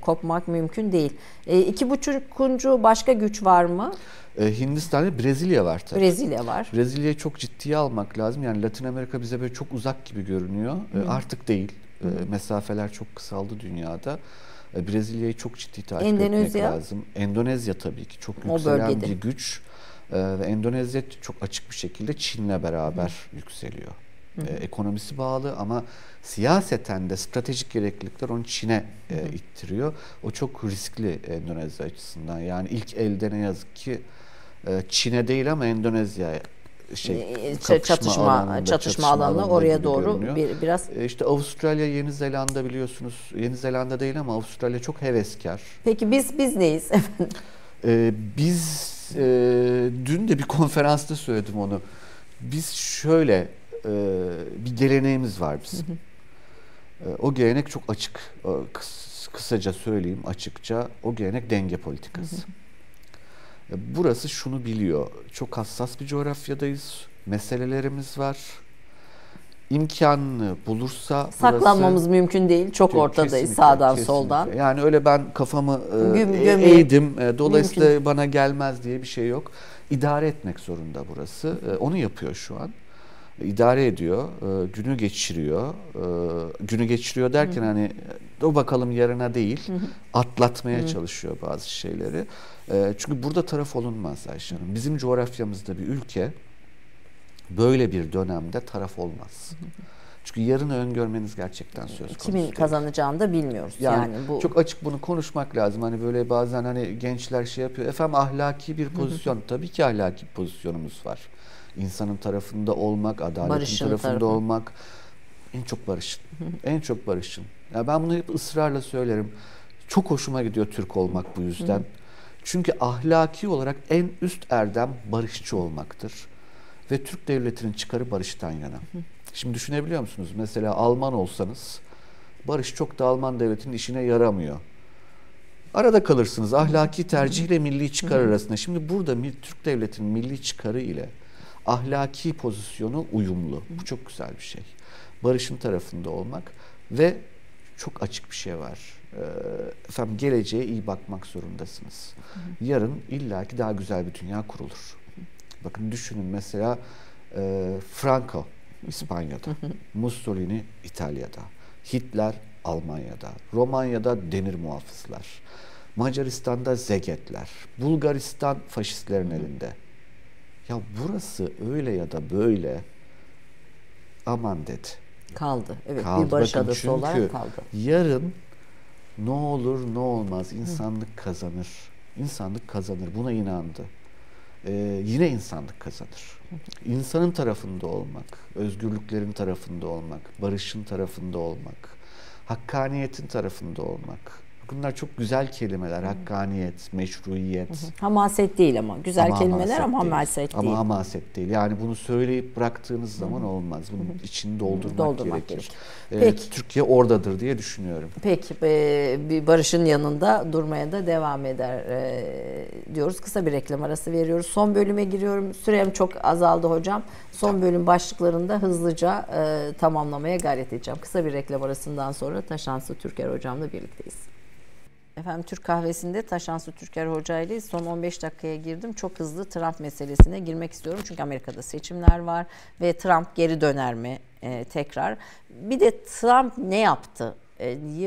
kopmak mümkün değil. 2,5. başka güç var mı? Hindistan ve Brezilya var tabii. Brezilya var. Brezilya'yı çok ciddiye almak lazım. Yani Latin Amerika bize böyle çok uzak gibi görünüyor. Artık değil. Mesafeler çok kısaldı dünyada. Brezilya'yı çok ciddi takip etmek lazım. Endonezya tabii ki çok yükselen bir güç. Ve Endonezya çok açık bir şekilde Çin'le beraber yükseliyor. Ekonomisi bağlı ama siyaseten de stratejik gereklilikler onu Çin'e ittiriyor. O çok riskli Endonezya açısından. Yani ilk elde ne yazık ki Çin'e değil ama Endonezya'ya. Çatışma alanı oraya doğru biraz. İşte Avustralya, Yeni Zelanda biliyorsunuz. Yeni Zelanda değil ama Avustralya çok heveskar. Peki biz neyiz? Biz dün de bir konferansta söyledim onu. Biz şöyle bir geleneğimiz var bizim. O gelenek çok açık. Kısaca söyleyeyim açıkça. O gelenek denge politikası. Burası şunu biliyor, çok hassas bir coğrafyadayız, meselelerimiz var. İmkanını bulursa... Saklanmamız mümkün değil, çok ortadayız kesinlikle, sağdan soldan. Yani öyle ben kafamı eğdim, dolayısıyla mümkün. Bana gelmez diye bir şey yok. İdare etmek zorunda burası, onu yapıyor şu an. İdare ediyor, günü geçiriyor. Günü geçiriyor derken hani o bakalım yarına değil, atlatmaya çalışıyor bazı şeyleri. Çünkü burada taraf olunmaz Ayşe Hanım. Bizim coğrafyamızda bir ülke böyle bir dönemde taraf olmaz. Çünkü yarını öngörmeniz gerçekten söz konusu. Kimin kazanacağını da bilmiyoruz. Yani bu... Çok açık bunu konuşmak lazım. Hani böyle bazen hani gençler şey yapıyor. Efendim ahlaki bir pozisyon. Tabii ki ahlaki bir pozisyonumuz var. İnsanın tarafında olmak, adaletin tarafında olmak. En çok barışın. Ya ben bunu hep ısrarla söylerim. Çok hoşuma gidiyor Türk olmak bu yüzden. Çünkü ahlaki olarak en üst erdem barışçı olmaktır. Ve Türk devletinin çıkarı barıştan yana. Şimdi düşünebiliyor musunuz? Mesela Alman olsanız barış çok da Alman devletinin işine yaramıyor. Arada kalırsınız ahlaki tercihle milli çıkar arasında. Şimdi burada Türk devletinin milli çıkarı ile ahlaki pozisyonu uyumlu. Bu çok güzel bir şey. Barışın tarafında olmak ve çok açık bir şey var. Efendim geleceğe iyi bakmak zorundasınız. Yarın illaki daha güzel bir dünya kurulur. Bakın düşünün mesela Franco İspanya'da, Mussolini İtalya'da, Hitler Almanya'da, Romanya'da demir muhafızlar, Macaristan'da zegetler, Bulgaristan faşistlerin elinde. Ya burası öyle ya da böyle aman dedi. Kaldı. Evet, kaldı. Bir barış adası olarak kaldı. Yarın ne olur ne olmaz insanlık kazanır. İnsanlık kazanır. Buna inandı. Yine insanlık kazanır. İnsanın tarafında olmak, özgürlüklerin tarafında olmak, barışın tarafında olmak, hakkaniyetin tarafında olmak. Bunlar çok güzel kelimeler. Hakkaniyet, meşruiyet. Hamaset değil ama. Güzel ama kelimeler ama hamaset değil. Ama hamaset değil. Yani bunu söyleyip bıraktığınız zaman olmaz. Bunun içini doldurmak gerekir. Türkiye oradadır diye düşünüyorum. Peki. Barış'ın yanında durmaya da devam eder diyoruz. Kısa bir reklam arası veriyoruz. Son bölüme giriyorum. Sürem çok azaldı hocam. Son bölüm başlıklarında hızlıca tamamlamaya gayret edeceğim. Kısa bir reklam arasından sonra Taşansu Türker hocamla birlikteyiz. Efendim Türk Kahvesi'nde Taşansu Türker Hoca ile son 15 dakikaya girdim. Çok hızlı Trump meselesine girmek istiyorum. Çünkü Amerika'da seçimler var ve Trump geri döner mi tekrar? Bir de Trump ne yaptı?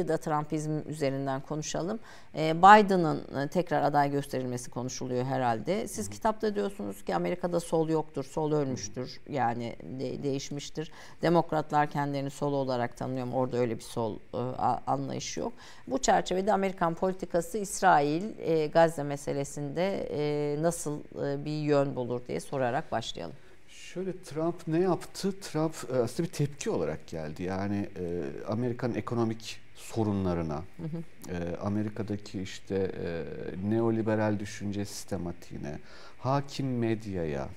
da Trumpizm üzerinden konuşalım. Biden'ın tekrar aday gösterilmesi konuşuluyor herhalde. Siz kitapta diyorsunuz ki Amerika'da sol yoktur, sol ölmüştür, yani değişmiştir. Demokratlar kendilerini sol olarak tanıyor ama orada öyle bir sol anlayışı yok. Bu çerçevede Amerikan politikası İsrail, Gazze meselesinde nasıl bir yön bulur diye sorarak başlayalım. Şöyle, Trump ne yaptı? Trump aslında bir tepki olarak geldi. Yani Amerikan ekonomik sorunlarına, Amerika'daki işte neoliberal düşünce sistematiğine, hakim medyaya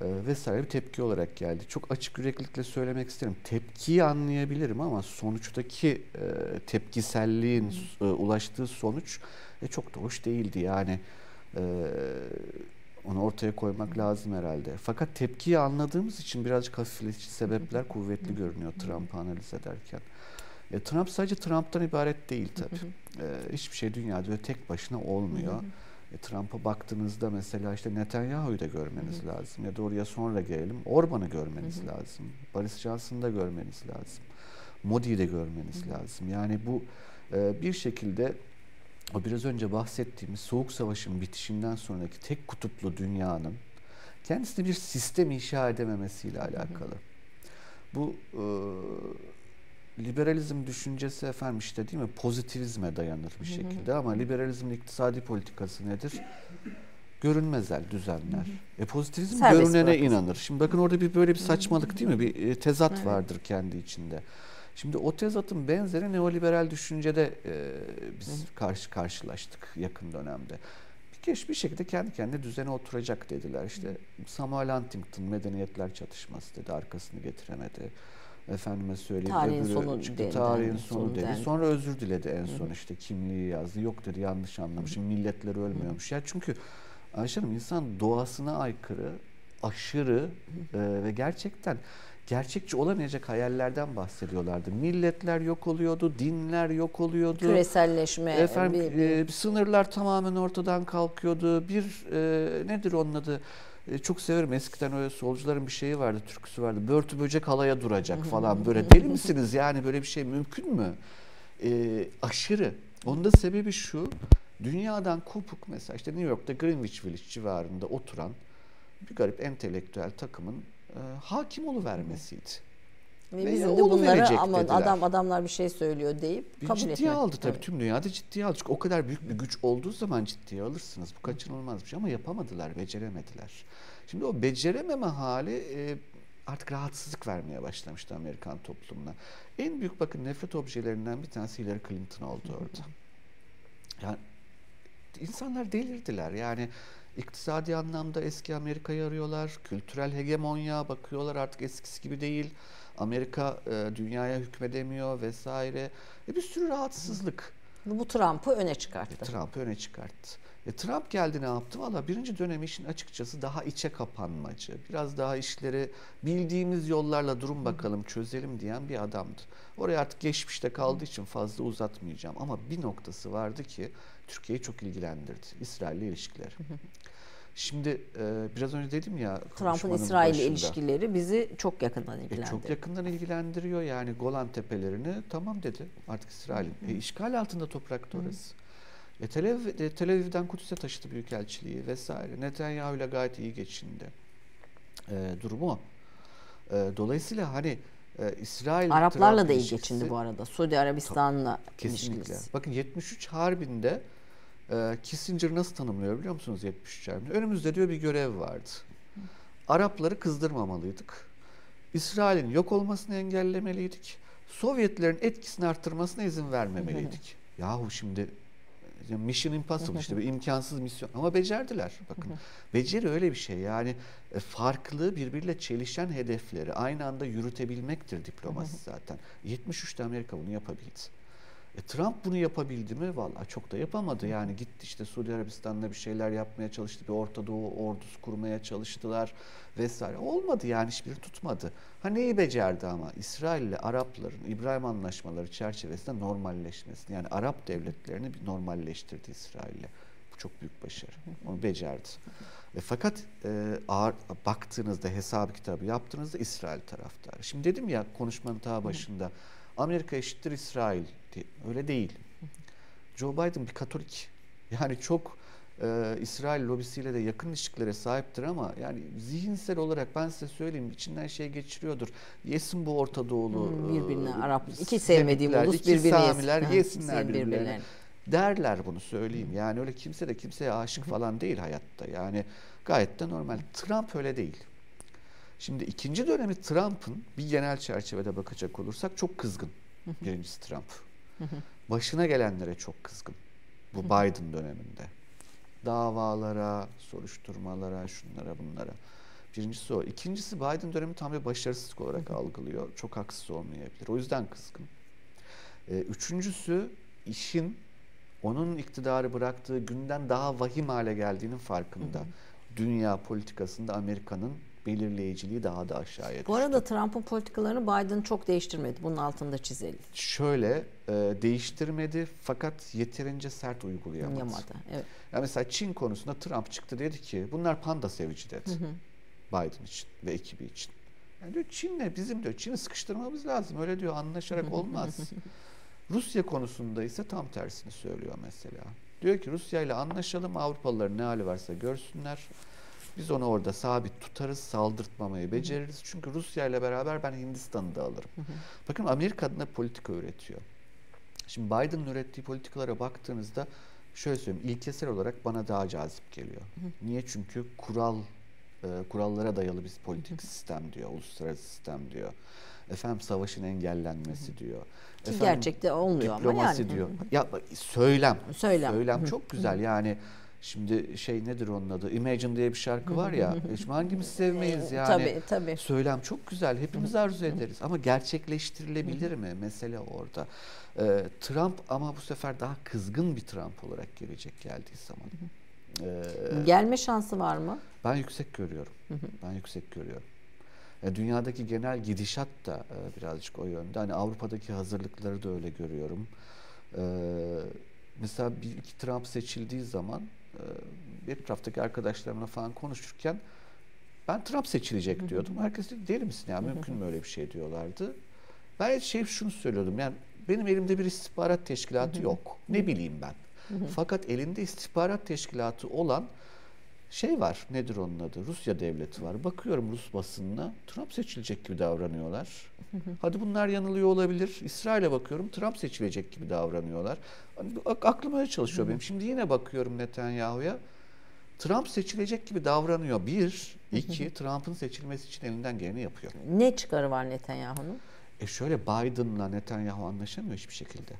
vesaire bir tepki olarak geldi. Çok açık yüreklilikle söylemek isterim. Tepkiyi anlayabilirim ama sonuçtaki tepkiselliğin ulaştığı sonuç çok da hoş değildi. Yani onu ortaya koymak lazım herhalde. Fakat tepkiyi anladığımız için birazcık hafifletici sebepler kuvvetli görünüyor Trump'ı analiz ederken. Trump sadece Trump'tan ibaret değil tabii. Hiçbir şey dünyada tek başına olmuyor. Trump'a baktığınızda mesela işte Netanyahu'yu da görmeniz lazım. Ya da oraya sonra gelelim. Orban'ı görmeniz lazım. Boris Johnson'ı da görmeniz lazım. Modi'yi de görmeniz lazım. Yani bu bir şekilde o biraz önce bahsettiğimiz Soğuk Savaş'ın bitişinden sonraki tek kutuplu dünyanın kendisini bir sistem inşa edememesiyle alakalı. Bu liberalizm düşüncesi efendim işte değil mi? Pozitivizme dayanır bir şekilde ama liberalizmin iktisadi politikası nedir? Görünmezel düzenler. Pozitivizm serbest görünene inanır. Şimdi bakın orada bir böyle bir saçmalık değil mi? Bir tezat vardır kendi içinde. Şimdi o tezatın benzeri neoliberal düşüncede biz karşılaştık yakın dönemde. Bir şekilde kendi kendine düzene oturacak dediler. İşte Samuel Huntington medeniyetler çatışması dedi, arkasını getiremedi. Efendime söyleyeyim, tarihin sonu çıktı, tarihin sonu dedi. Sonra özür diledi en son, işte kimliği yazdı. Yok dedi, yanlış anlamışım, milletler ölmüyormuş. Ya çünkü Ayşe Hanım, insan doğasına aykırı, aşırı ve gerçekten gerçekçi olamayacak hayallerden bahsediyorlardı. Milletler yok oluyordu, dinler yok oluyordu. Küreselleşme. Efendim, sınırlar tamamen ortadan kalkıyordu. Bir nedir onun adı? Çok severim, eskiden öyle solcuların bir şeyi vardı, türküsü vardı. Börtü böcek halaya duracak falan böyle. Deli misiniz yani, böyle bir şey mümkün mü? Aşırı. Onun da sebebi şu, dünyadan kopuk mesela işte New York'ta Greenwich Village civarında oturan bir garip entelektüel takımın hakim oluvermesiydi. Bizim de bunlara aman adamlar bir şey söylüyor deyip kabul etmek. Ciddiye aldı tabii, tüm dünyada ciddiye aldı. Çünkü o kadar büyük bir güç olduğu zaman ciddiye alırsınız. Bu kaçınılmaz bir şey ama yapamadılar, beceremediler. Şimdi o becerememe hali artık rahatsızlık vermeye başlamıştı Amerikan toplumuna. En büyük bakın nefret objelerinden bir tanesi Hillary Clinton oldu orada. Yani insanlar delirdiler yani. İktisadi anlamda eski Amerika'yı arıyorlar, kültürel hegemonya bakıyorlar, artık eskisi gibi değil. Amerika dünyaya hükmedemiyor vesaire. Bir sürü rahatsızlık. Bu Trump'ı öne çıkarttı. Trump'ı öne çıkarttı. Trump geldi, ne yaptı? Valla birinci dönem işin açıkçası daha içe kapanmacı, biraz daha işleri bildiğimiz yollarla durun bakalım çözelim diyen bir adamdı. Oraya artık geçmişte kaldığı için fazla uzatmayacağım ama bir noktası vardı ki Türkiye'yi çok ilgilendirdi. İsrail'le ilişkileri. Şimdi biraz önce dedim ya, Trump'ın İsrail ile ilişkileri bizi çok yakından ilgilendiriyor. Çok yakından ilgilendiriyor yani. Golan Tepelerini tamam dedi artık İsrail'in. İşgal altında toprak orası. Tel Aviv'den Kudüs'e taşıdı büyükelçiliği vesaire. Netanyahu ile gayet iyi geçindi. Durumu o. Dolayısıyla hani İsrail... Araplarla da iyi geçindi bu arada. Suudi Arabistan'la ilişkisi. Bakın 73 Harbi'nde Kissinger nasıl tanımlıyor biliyor musunuz 73 Harbi'nde? Önümüzde diyor bir görev vardı. Arapları kızdırmamalıydık. İsrail'in yok olmasını engellemeliydik. Sovyetlerin etkisini arttırmasına izin vermemeliydik. Yahu şimdi... Mission Impossible işte bir imkansız misyon ama becerdiler bakın. Beceri öyle bir şey yani, farklı birbiriyle çelişen hedefleri aynı anda yürütebilmektir diplomasi zaten. 73'te Amerika bunu yapabildi. Trump bunu yapabildi mi? Vallahi çok da yapamadı yani. Gitti işte Suudi Arabistan'la bir şeyler yapmaya çalıştı, bir Orta Doğu ordusu kurmaya çalıştılar vesaire. Olmadı yani, hiçbiri tutmadı. Ha neyi becerdi ama? İsrail ile Arapların İbrahim Anlaşmaları çerçevesinde normalleşmesini, yani Arap devletlerini bir normalleştirdi İsrail'le. Bu çok büyük başarı. Onu becerdi. Fakat baktığınızda, hesabı kitabı yaptığınızda İsrail taraftarı. Şimdi dedim ya konuşmanın ta başında, Amerika eşittir İsrail diye. Öyle değil. Joe Biden bir Katolik. Yani çok İsrail lobisiyle de yakın ilişkilere sahiptir ama yani zihinsel olarak ben size söyleyeyim içinden şey geçiriyordur. Yesin bu Orta Doğulu. Birbirine Arap, iki sevmediğim ulus birbirini Samiler yesin. Yesinler birbirlerine. Derler bunu söyleyeyim. Yani öyle kimse de kimseye aşık falan değil hayatta. Yani gayet de normal. Trump öyle değil. Şimdi ikinci dönemi Trump'ın bir genel çerçevede bakacak olursak çok kızgın. Birincisi Trump. Başına gelenlere çok kızgın. Bu Biden döneminde. Davalara, soruşturmalara, şunlara bunlara. Birincisi o. İkincisi Biden dönemi tam bir başarısızlık olarak algılıyor. Çok haksız olmayabilir. O yüzden kızgın. Üçüncüsü işin onun iktidarı bıraktığı günden daha vahim hale geldiğinin farkında. Dünya politikasında Amerika'nın belirleyiciliği daha da aşağıya düştü. Bu arada Trump'ın politikalarını Biden çok değiştirmedi. Bunun altında çizelim. Şöyle değiştirmedi fakat yeterince sert uygulayamadı. Evet. Yani mesela Çin konusunda Trump çıktı dedi ki bunlar panda sevici dedi. Biden için ve ekibi için. Yani diyor Çin'le bizim diyor Çin'i sıkıştırmamız lazım. Öyle diyor anlaşarak olmaz. Rusya konusunda ise tam tersini söylüyor mesela. Diyor ki Rusya ile anlaşalım, Avrupalıların ne hali varsa görsünler. Biz onu orada sabit tutarız, saldırtmamayı beceririz. Çünkü Rusya ile beraber ben Hindistan'ı da alırım. Bakın Amerika adına politika üretiyor. Şimdi Biden'ın ürettiği politikalara baktığınızda şöyle söyleyeyim, ilkesel olarak bana daha cazip geliyor. Niye? Çünkü kurallara dayalı bir politik sistem diyor, uluslararası sistem diyor. Efendim savaşın engellenmesi diyor. Efendim, gerçekte olmuyor ama yani. Diplomasi diyor. Ya söylem çok güzel yani. Şimdi şey nedir onun adı? Imagine diye bir şarkı var ya. Şimdi hangimiz sevmeyiz yani? Tabii. Söylem çok güzel. Hepimiz arzu ederiz. Ama gerçekleştirilebilir mi? Mesele orada. Trump ama bu sefer daha kızgın bir Trump olarak gelecek geldiği zaman. Gelme şansı var mı? Ben yüksek görüyorum. Dünyadaki genel gidişat da birazcık o yönde. Hani Avrupa'daki hazırlıkları da öyle görüyorum. Mesela bir Trump seçildiği zaman etraftaki arkadaşlarımla falan konuşurken ben Trump seçilecek diyordum. Herkes dedi deli misin ya mümkün mü öyle bir şey diyorlardı. Ben şunu söylüyordum yani benim elimde bir istihbarat teşkilatı yok. Ne bileyim ben. Fakat elinde istihbarat teşkilatı olan şey var, nedir onun adı? Rusya devleti var. Bakıyorum Rus basınına, Trump seçilecek gibi davranıyorlar. Hadi bunlar yanılıyor olabilir. İsrail'e bakıyorum, Trump seçilecek gibi davranıyorlar. Aklım öyle çalışıyor benim. Şimdi yine bakıyorum Netanyahu'ya. Trump seçilecek gibi davranıyor. Bir, iki, Trump'ın seçilmesi için elinden geleni yapıyor. Ne çıkarı var Netanyahu'nun? Şöyle Biden'la Netanyahu anlaşamıyor hiçbir şekilde.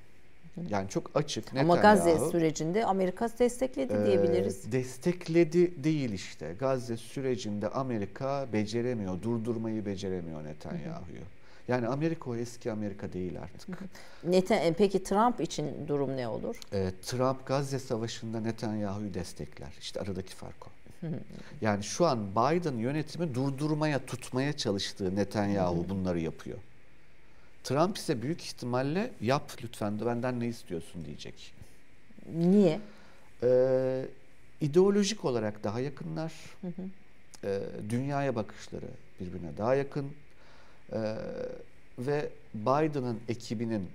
Yani çok açık. Ama Gazze sürecinde Amerika destekledi diyebiliriz. Destekledi değil işte. Gazze sürecinde Amerika beceremiyor, durdurmayı beceremiyor Netanyahu'yu. Yani Amerika o eski Amerika değil artık. Peki Trump için durum ne olur? Trump Gazze savaşında Netanyahu'yu destekler. İşte aradaki fark o. Yani şu an Biden yönetimi durdurmaya, tutmaya çalıştığı Netanyahu bunları yapıyor. Trump ise büyük ihtimalle yap lütfen de benden ne istiyorsun diyecek. Niye? İdeolojik olarak daha yakınlar. Dünyaya bakışları birbirine daha yakın. Ve Biden'ın ekibinin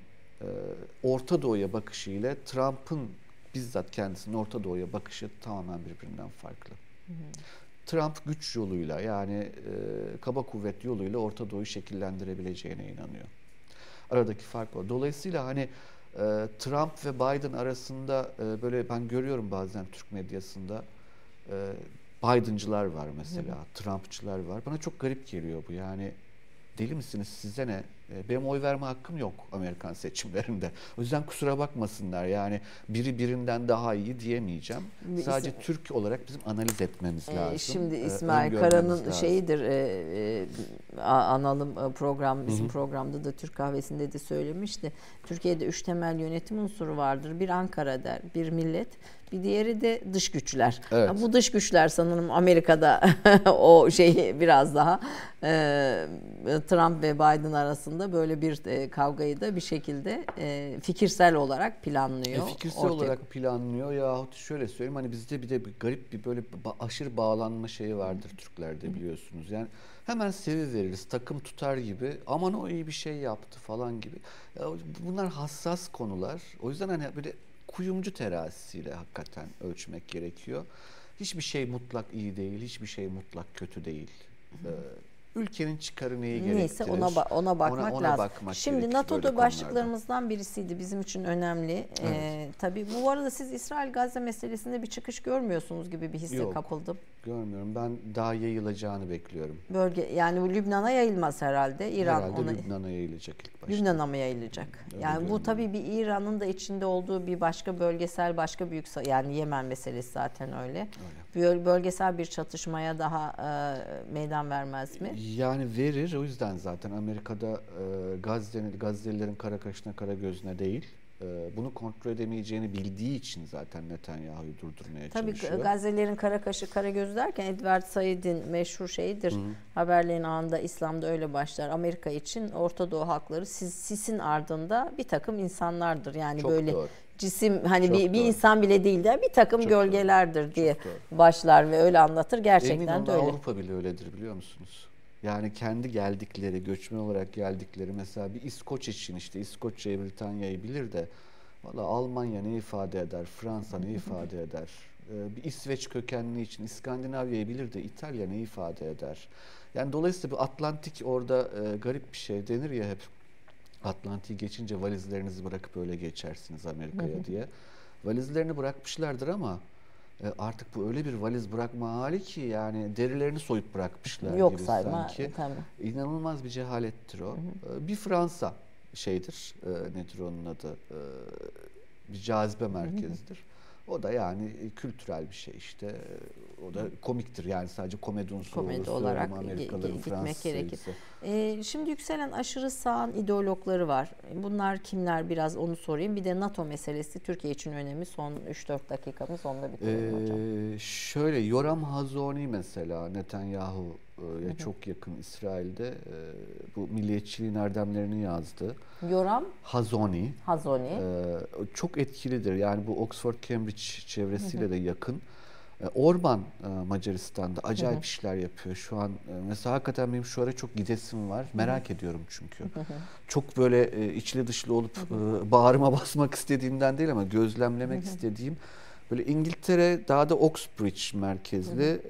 Orta Doğu'ya bakışı ile Trump'ın bizzat kendisinin Orta Doğu'ya bakışı tamamen birbirinden farklı. Trump güç yoluyla yani kaba kuvvet yoluyla Orta Doğu'yu şekillendirebileceğine inanıyor. Aradaki fark o. Dolayısıyla hani Trump ve Biden arasında böyle ben görüyorum bazen Türk medyasında Biden'cılar var mesela, Trump'çılar var. Bana çok garip geliyor bu yani deli misiniz size ne? Benim oy verme hakkım yok Amerikan seçimlerinde. O yüzden kusura bakmasınlar yani biri birinden daha iyi diyemeyeceğim. Sadece Türk olarak bizim analiz etmemiz lazım. Şimdi İsmail Kara'nın şeyidir analım program bizim programda da Türk Kahvesi'nde de söylemişti. Türkiye'de 3 temel yönetim unsuru vardır. Bir Ankara der, bir millet, bir diğeri de dış güçler. Evet. Bu dış güçler sanırım Amerika'da o şeyi biraz daha Trump ve Biden arasında aslında böyle bir kavgayı da bir şekilde fikirsel olarak planlıyor. Fikirsel olarak planlıyor yahut şöyle söyleyeyim, hani bizde bir de bir garip bir böyle aşırı bağlanma şeyi vardır Türklerde, biliyorsunuz. Yani hemen seviveririz, takım tutar gibi, aman o iyi bir şey yaptı falan gibi. Bunlar hassas konular. O yüzden hani böyle kuyumcu terazisiyle hakikaten ölçmek gerekiyor. Hiçbir şey mutlak iyi değil, hiçbir şey mutlak kötü değil. Ülkenin çıkarı neyi gerektirir? Neyse ona bakmak lazım. Bakmak şimdi NATO'da başlıklarımızdan birisiydi. Bizim için önemli. Evet. Tabii bu arada siz İsrail-Gazze meselesinde bir çıkış görmüyorsunuz gibi bir hisse kapıldım. Görmüyorum. Ben daha yayılacağını bekliyorum. Bölge yani bu Lübnan'a yayılmaz herhalde. İran herhalde ona... Lübnan'a yayılacak ilk başta. Lübnan'a mı yayılacak? Öyle yani bu tabii bir İran'ın da içinde olduğu bir başka bölgesel başka büyük yani Yemen meselesi zaten öyle. Bölgesel bir çatışmaya daha meydan vermez mi? Yani verir. O yüzden zaten Amerika'da Gazze'lilerin kara kaşına kara gözüne değil, bunu kontrol edemeyeceğini bildiği için zaten Netanyahu'yu durdurmaya çalışıyor. Tabii Gazze'lilerin kara kaşı kara gözü derken Edward Said'in meşhur şeyidir. Hı-hı. Haberlerin anında İslam'da öyle başlar. Amerika için Orta Doğu halkları sisin ardında bir takım insanlardır. Yani çok böyle doğru. Cisim hani bir insan bile değil de bir takım çok gölgelerdir doğru. diye başlar ve öyle anlatır. Gerçekten eminim de öyle. Avrupa bile öyledir, biliyor musunuz? Yani kendi geldikleri, göçmen olarak geldikleri, mesela bir İskoç için işte İskoçya'yı, Britanya'yı bilir de valla Almanya ne ifade eder, Fransa ne ifade eder, bir İsveç kökenli için İskandinavya'yı bilir de İtalya ne ifade eder. Yani dolayısıyla bir Atlantik orada garip bir şey denir ya hep, Atlantik'i geçince valizlerinizi bırakıp öyle geçersiniz Amerika'ya diye. Valizlerini bırakmışlardır ama artık bu öyle bir valiz bırakma hali ki yani derilerini soyup bırakmışlar gibi sanki. Tabii. İnanılmaz bir cehalettir o. Bir Fransa şeydir, nedir onun adı, bir cazibe merkezidir. O da yani kültürel bir şey işte. O da komiktir yani, sadece komedi olarak gitmek gerekir. Şimdi yükselen aşırı sağın ideologları var. Bunlar kimler, biraz onu sorayım. Bir de NATO meselesi Türkiye için önemli. Son 3-4 dakikamız onunla bitirelim hocam. Şöyle Yoram Hazoni mesela Netanyahu çok yakın İsrail'de bu milliyetçiliğin erdemlerini yazdı. Yoram Hazoni. Çok etkilidir. Yani bu Oxford Cambridge çevresiyle de yakın. Orban Macaristan'da acayip işler yapıyor şu an. Mesela hakikaten benim şu ara çok gidesim var. Merak ediyorum çünkü. Çok böyle içli dışlı olup bağrıma basmak istediğimden değil ama gözlemlemek istediğim. Böyle İngiltere, daha da Oxbridge merkezli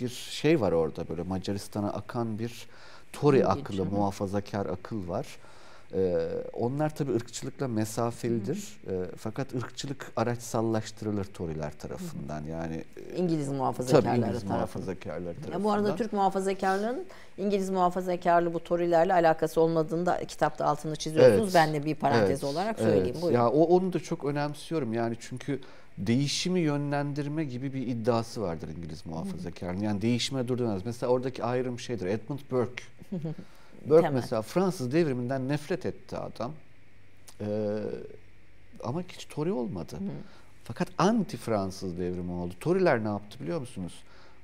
bir şey var orada, böyle Macaristan'a akan bir Tory akıllı, muhafazakar akıl var. Onlar tabii ırkçılıkla mesafelidir. Fakat ırkçılık araçsallaştırılır Tory'ler tarafından. Yani İngiliz muhafazakarları tarafından. Yani bu arada Türk muhafazakarlarının İngiliz muhafazakarlı bu Tory'lerle alakası olmadığını da kitapta altını çiziyorsunuz. Evet. Ben de bir parantez olarak söyleyeyim. Evet. Ya onu da çok önemsiyorum. Yani çünkü değişimi yönlendirme gibi bir iddiası vardır İngiliz muhafazakarının. Yani değişime durdurmaz. Mesela oradaki ayrım şeydir. Edmund Burke. Burke mesela Fransız devriminden nefret etti adam. Ama hiç Tory olmadı. Fakat anti-Fransız devrimi oldu. Tory'ler ne yaptı biliyor musunuz?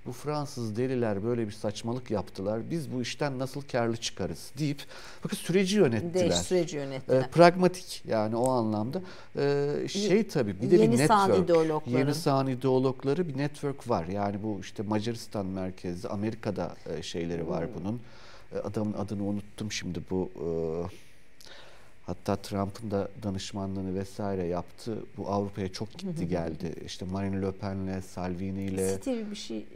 Bu Fransız deliler böyle bir saçmalık yaptılar. Biz bu işten nasıl karlı çıkarız deyip bakın süreci yönettiler. Pragmatik yani o anlamda. Tabii bir de bir network. Yeni sağın ideologları bir network var. Yani bu işte Macaristan merkezli, Amerika'da şeyleri var bunun. Adamın adını unuttum şimdi bu. Hatta Trump'ın da danışmanlığını vesaire yaptı. Bu Avrupa'ya çok gitti geldi. İşte Marine Le Pen'le, Salvini'yle. Steve bir şey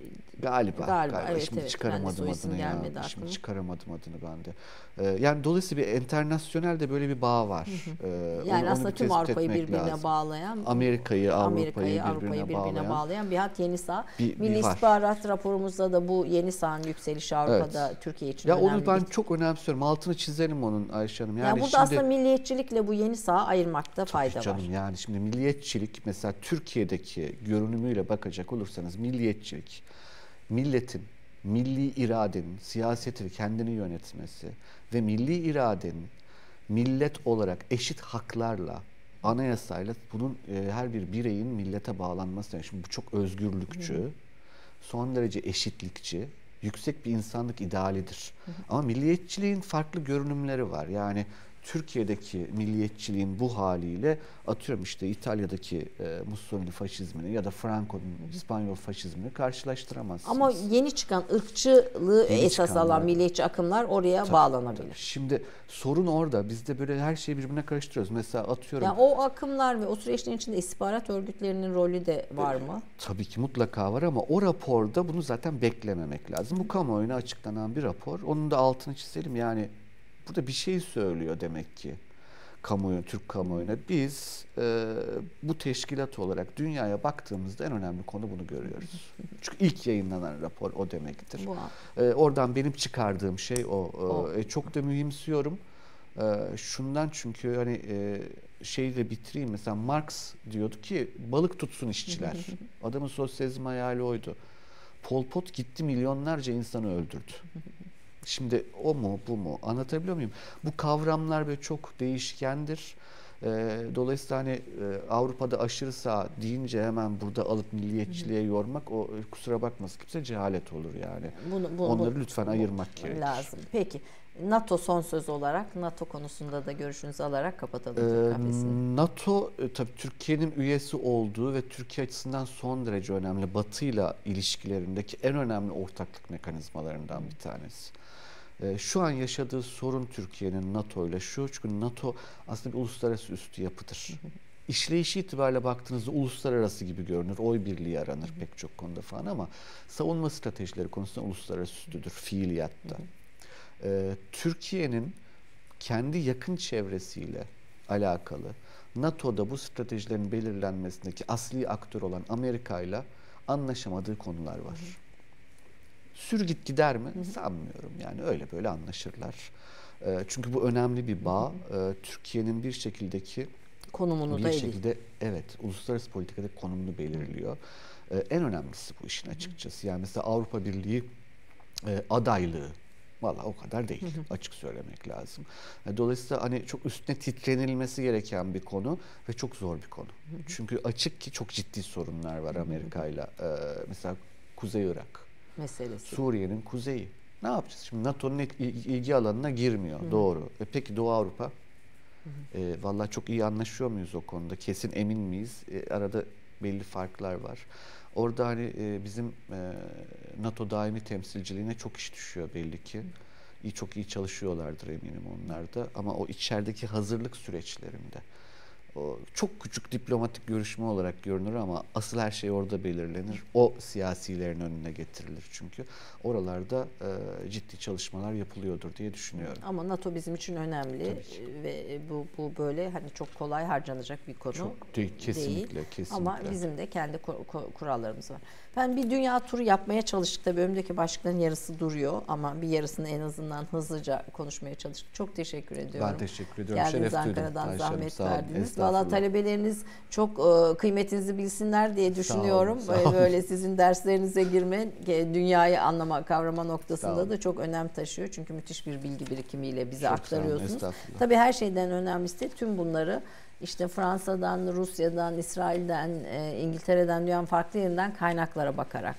galiba. Evet, şimdi çıkaramadım adını ya. Şimdi çıkaramadım adını ben de. Yani dolayısıyla bir internasyonel de böyle bir bağ var. Yani aslında tüm Avrupa'yı birbirine bağlayan, Amerika'yı Avrupa'yı birbirine bağlayan bir hat yeni sağ. Milli İstihbarat raporumuzda da bu yeni sağın yükselişi Avrupa'da Türkiye için önemli. Ya onu ben çok önemsiyorum. Altını çizelim onun Ayşe Hanım. Yani burada aslında milliyetçilikle bu yeni sağa ayırmakta fayda var. Yani şimdi milliyetçilik mesela Türkiye'deki görünümüyle bakacak olursanız milliyetçilik, milletin, milli iradenin, siyasetini kendini yönetmesi ve milli iradenin millet olarak eşit haklarla, anayasayla bunun her bir bireyin millete bağlanması. Yani şimdi bu çok özgürlükçü, son derece eşitlikçi, yüksek bir insanlık idealidir. Ama milliyetçiliğin farklı görünümleri var. Yani Türkiye'deki milliyetçiliğin bu haliyle atıyorum işte İtalya'daki Mussolini faşizmini ya da Franco'nun İspanyol faşizmini karşılaştıramazsınız. Ama yeni çıkan ırkçılığı esas alan milliyetçi akımlar oraya bağlanabilir. Tabii. Şimdi sorun orada. Biz de böyle her şeyi birbirine karıştırıyoruz. Mesela atıyorum. Yani o akımlar ve o süreçlerin içinde istihbarat örgütlerinin rolü de var mı? Tabii ki mutlaka var ama o raporda bunu zaten beklememek lazım. Bu kamuoyuna açıklanan bir rapor. Onun da altını çizelim yani. Burada bir şey söylüyor demek ki kamuoyu, Türk kamuoyuna. Biz bu teşkilat olarak dünyaya baktığımızda en önemli konu bunu görüyoruz. Çünkü ilk yayınlanan rapor o demektir. Oradan benim çıkardığım şey o. Çok da mühimsiyorum. Şundan çünkü hani şeyle bitireyim. Mesela Marx diyordu ki balık tutsun işçiler. Adamın sosyalizm hayali oydu. Pol Pot gitti milyonlarca insanı öldürdü. Şimdi o mu bu mu, anlatabiliyor muyum? Bu kavramlar böyle çok değişkendir. Dolayısıyla hani Avrupa'da aşırı sağ deyince hemen burada alıp milliyetçiliğe yormak, o kusura bakmasın kimse, cehalet olur yani. Onları lütfen ayırmak gerekir. Lazım. Peki NATO son söz olarak, NATO konusunda da görüşünüzü alarak kapatalım. NATO tabii Türkiye'nin üyesi olduğu ve Türkiye açısından son derece önemli Batı'yla ilişkilerindeki en önemli ortaklık mekanizmalarından bir tanesi. Şu an yaşadığı sorun Türkiye'nin NATO ile şu, çünkü NATO aslında bir uluslararası üstü yapıdır. İşleyişi itibariyle baktığınızda uluslararası gibi görünür, oy birliği aranır pek çok konuda falan ama savunma stratejileri konusunda uluslararası üstüdür fiiliyatta. Türkiye'nin kendi yakın çevresiyle alakalı NATO'da bu stratejilerin belirlenmesindeki asli aktör olan Amerika ile anlaşamadığı konular var. Sürgit gider mi? Sanmıyorum. Yani öyle böyle anlaşırlar. Çünkü bu önemli bir bağ. Türkiye'nin bir şekildeki konumunu da şekilde, evet, uluslararası politikada konumunu belirliyor. En önemlisi bu işin açıkçası. Yani mesela Avrupa Birliği adaylığı valla o kadar değil. Açık söylemek lazım. Dolayısıyla hani çok üstüne titrenilmesi gereken bir konu ve çok zor bir konu. Çünkü açık ki çok ciddi sorunlar var Amerika'yla. Mesela Kuzey Irak meselesi. Suriye'nin kuzeyi. Ne yapacağız? Şimdi NATO'nun ilgi alanına girmiyor. Doğru. Peki Doğu Avrupa? Vallahi çok iyi anlaşıyor muyuz o konuda? Kesin emin miyiz? Arada belli farklar var. Orada hani bizim NATO daimi temsilciliğine çok iş düşüyor belli ki. Çok iyi çalışıyorlardır eminim onlar da. Ama o içerideki hazırlık süreçlerinde o çok küçük diplomatik görüşme olarak görünür ama asıl her şey orada belirlenir. O siyasilerin önüne getirilir çünkü. Oralarda ciddi çalışmalar yapılıyordur diye düşünüyorum. Ama NATO bizim için önemli ve bu böyle hani çok kolay harcanacak bir konu çok değil. Kesinlikle. Ama bizim de kendi kurallarımız var. Ben bir dünya turu yapmaya çalıştık. Tabii önümdeki başlıkların yarısı duruyor ama bir yarısını en azından hızlıca konuşmaya çalıştık. Çok teşekkür ediyorum. Ben teşekkür ediyorum. Şeref Ankara'dan zahmet verdiniz. Valla talebeleriniz çok kıymetinizi bilsinler diye düşünüyorum. Böyle sizin derslerinize girme, dünyayı anlama, kavrama noktasında da çok önem taşıyor. Çünkü müthiş bir bilgi birikimiyle bize aktarıyorsunuz. Tabii her şeyden önemlisi de tüm bunları işte Fransa'dan, Rusya'dan, İsrail'den, İngiltere'den, dünyanın farklı yerinden kaynaklara bakarak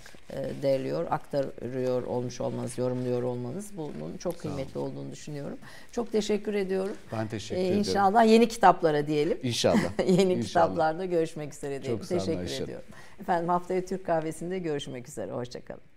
değerliyor, aktarıyor olmuş olmanız, yorumluyor olmanız bunun çok kıymetli olduğunu düşünüyorum. Çok teşekkür ediyorum. Ben teşekkür ediyorum. İnşallah yeni kitaplara diyelim. İnşallah. Yeni kitaplarda görüşmek üzere diyelim. Teşekkür ediyorum. Efendim haftaya Türk Kahvesi'nde görüşmek üzere. Hoşçakalın.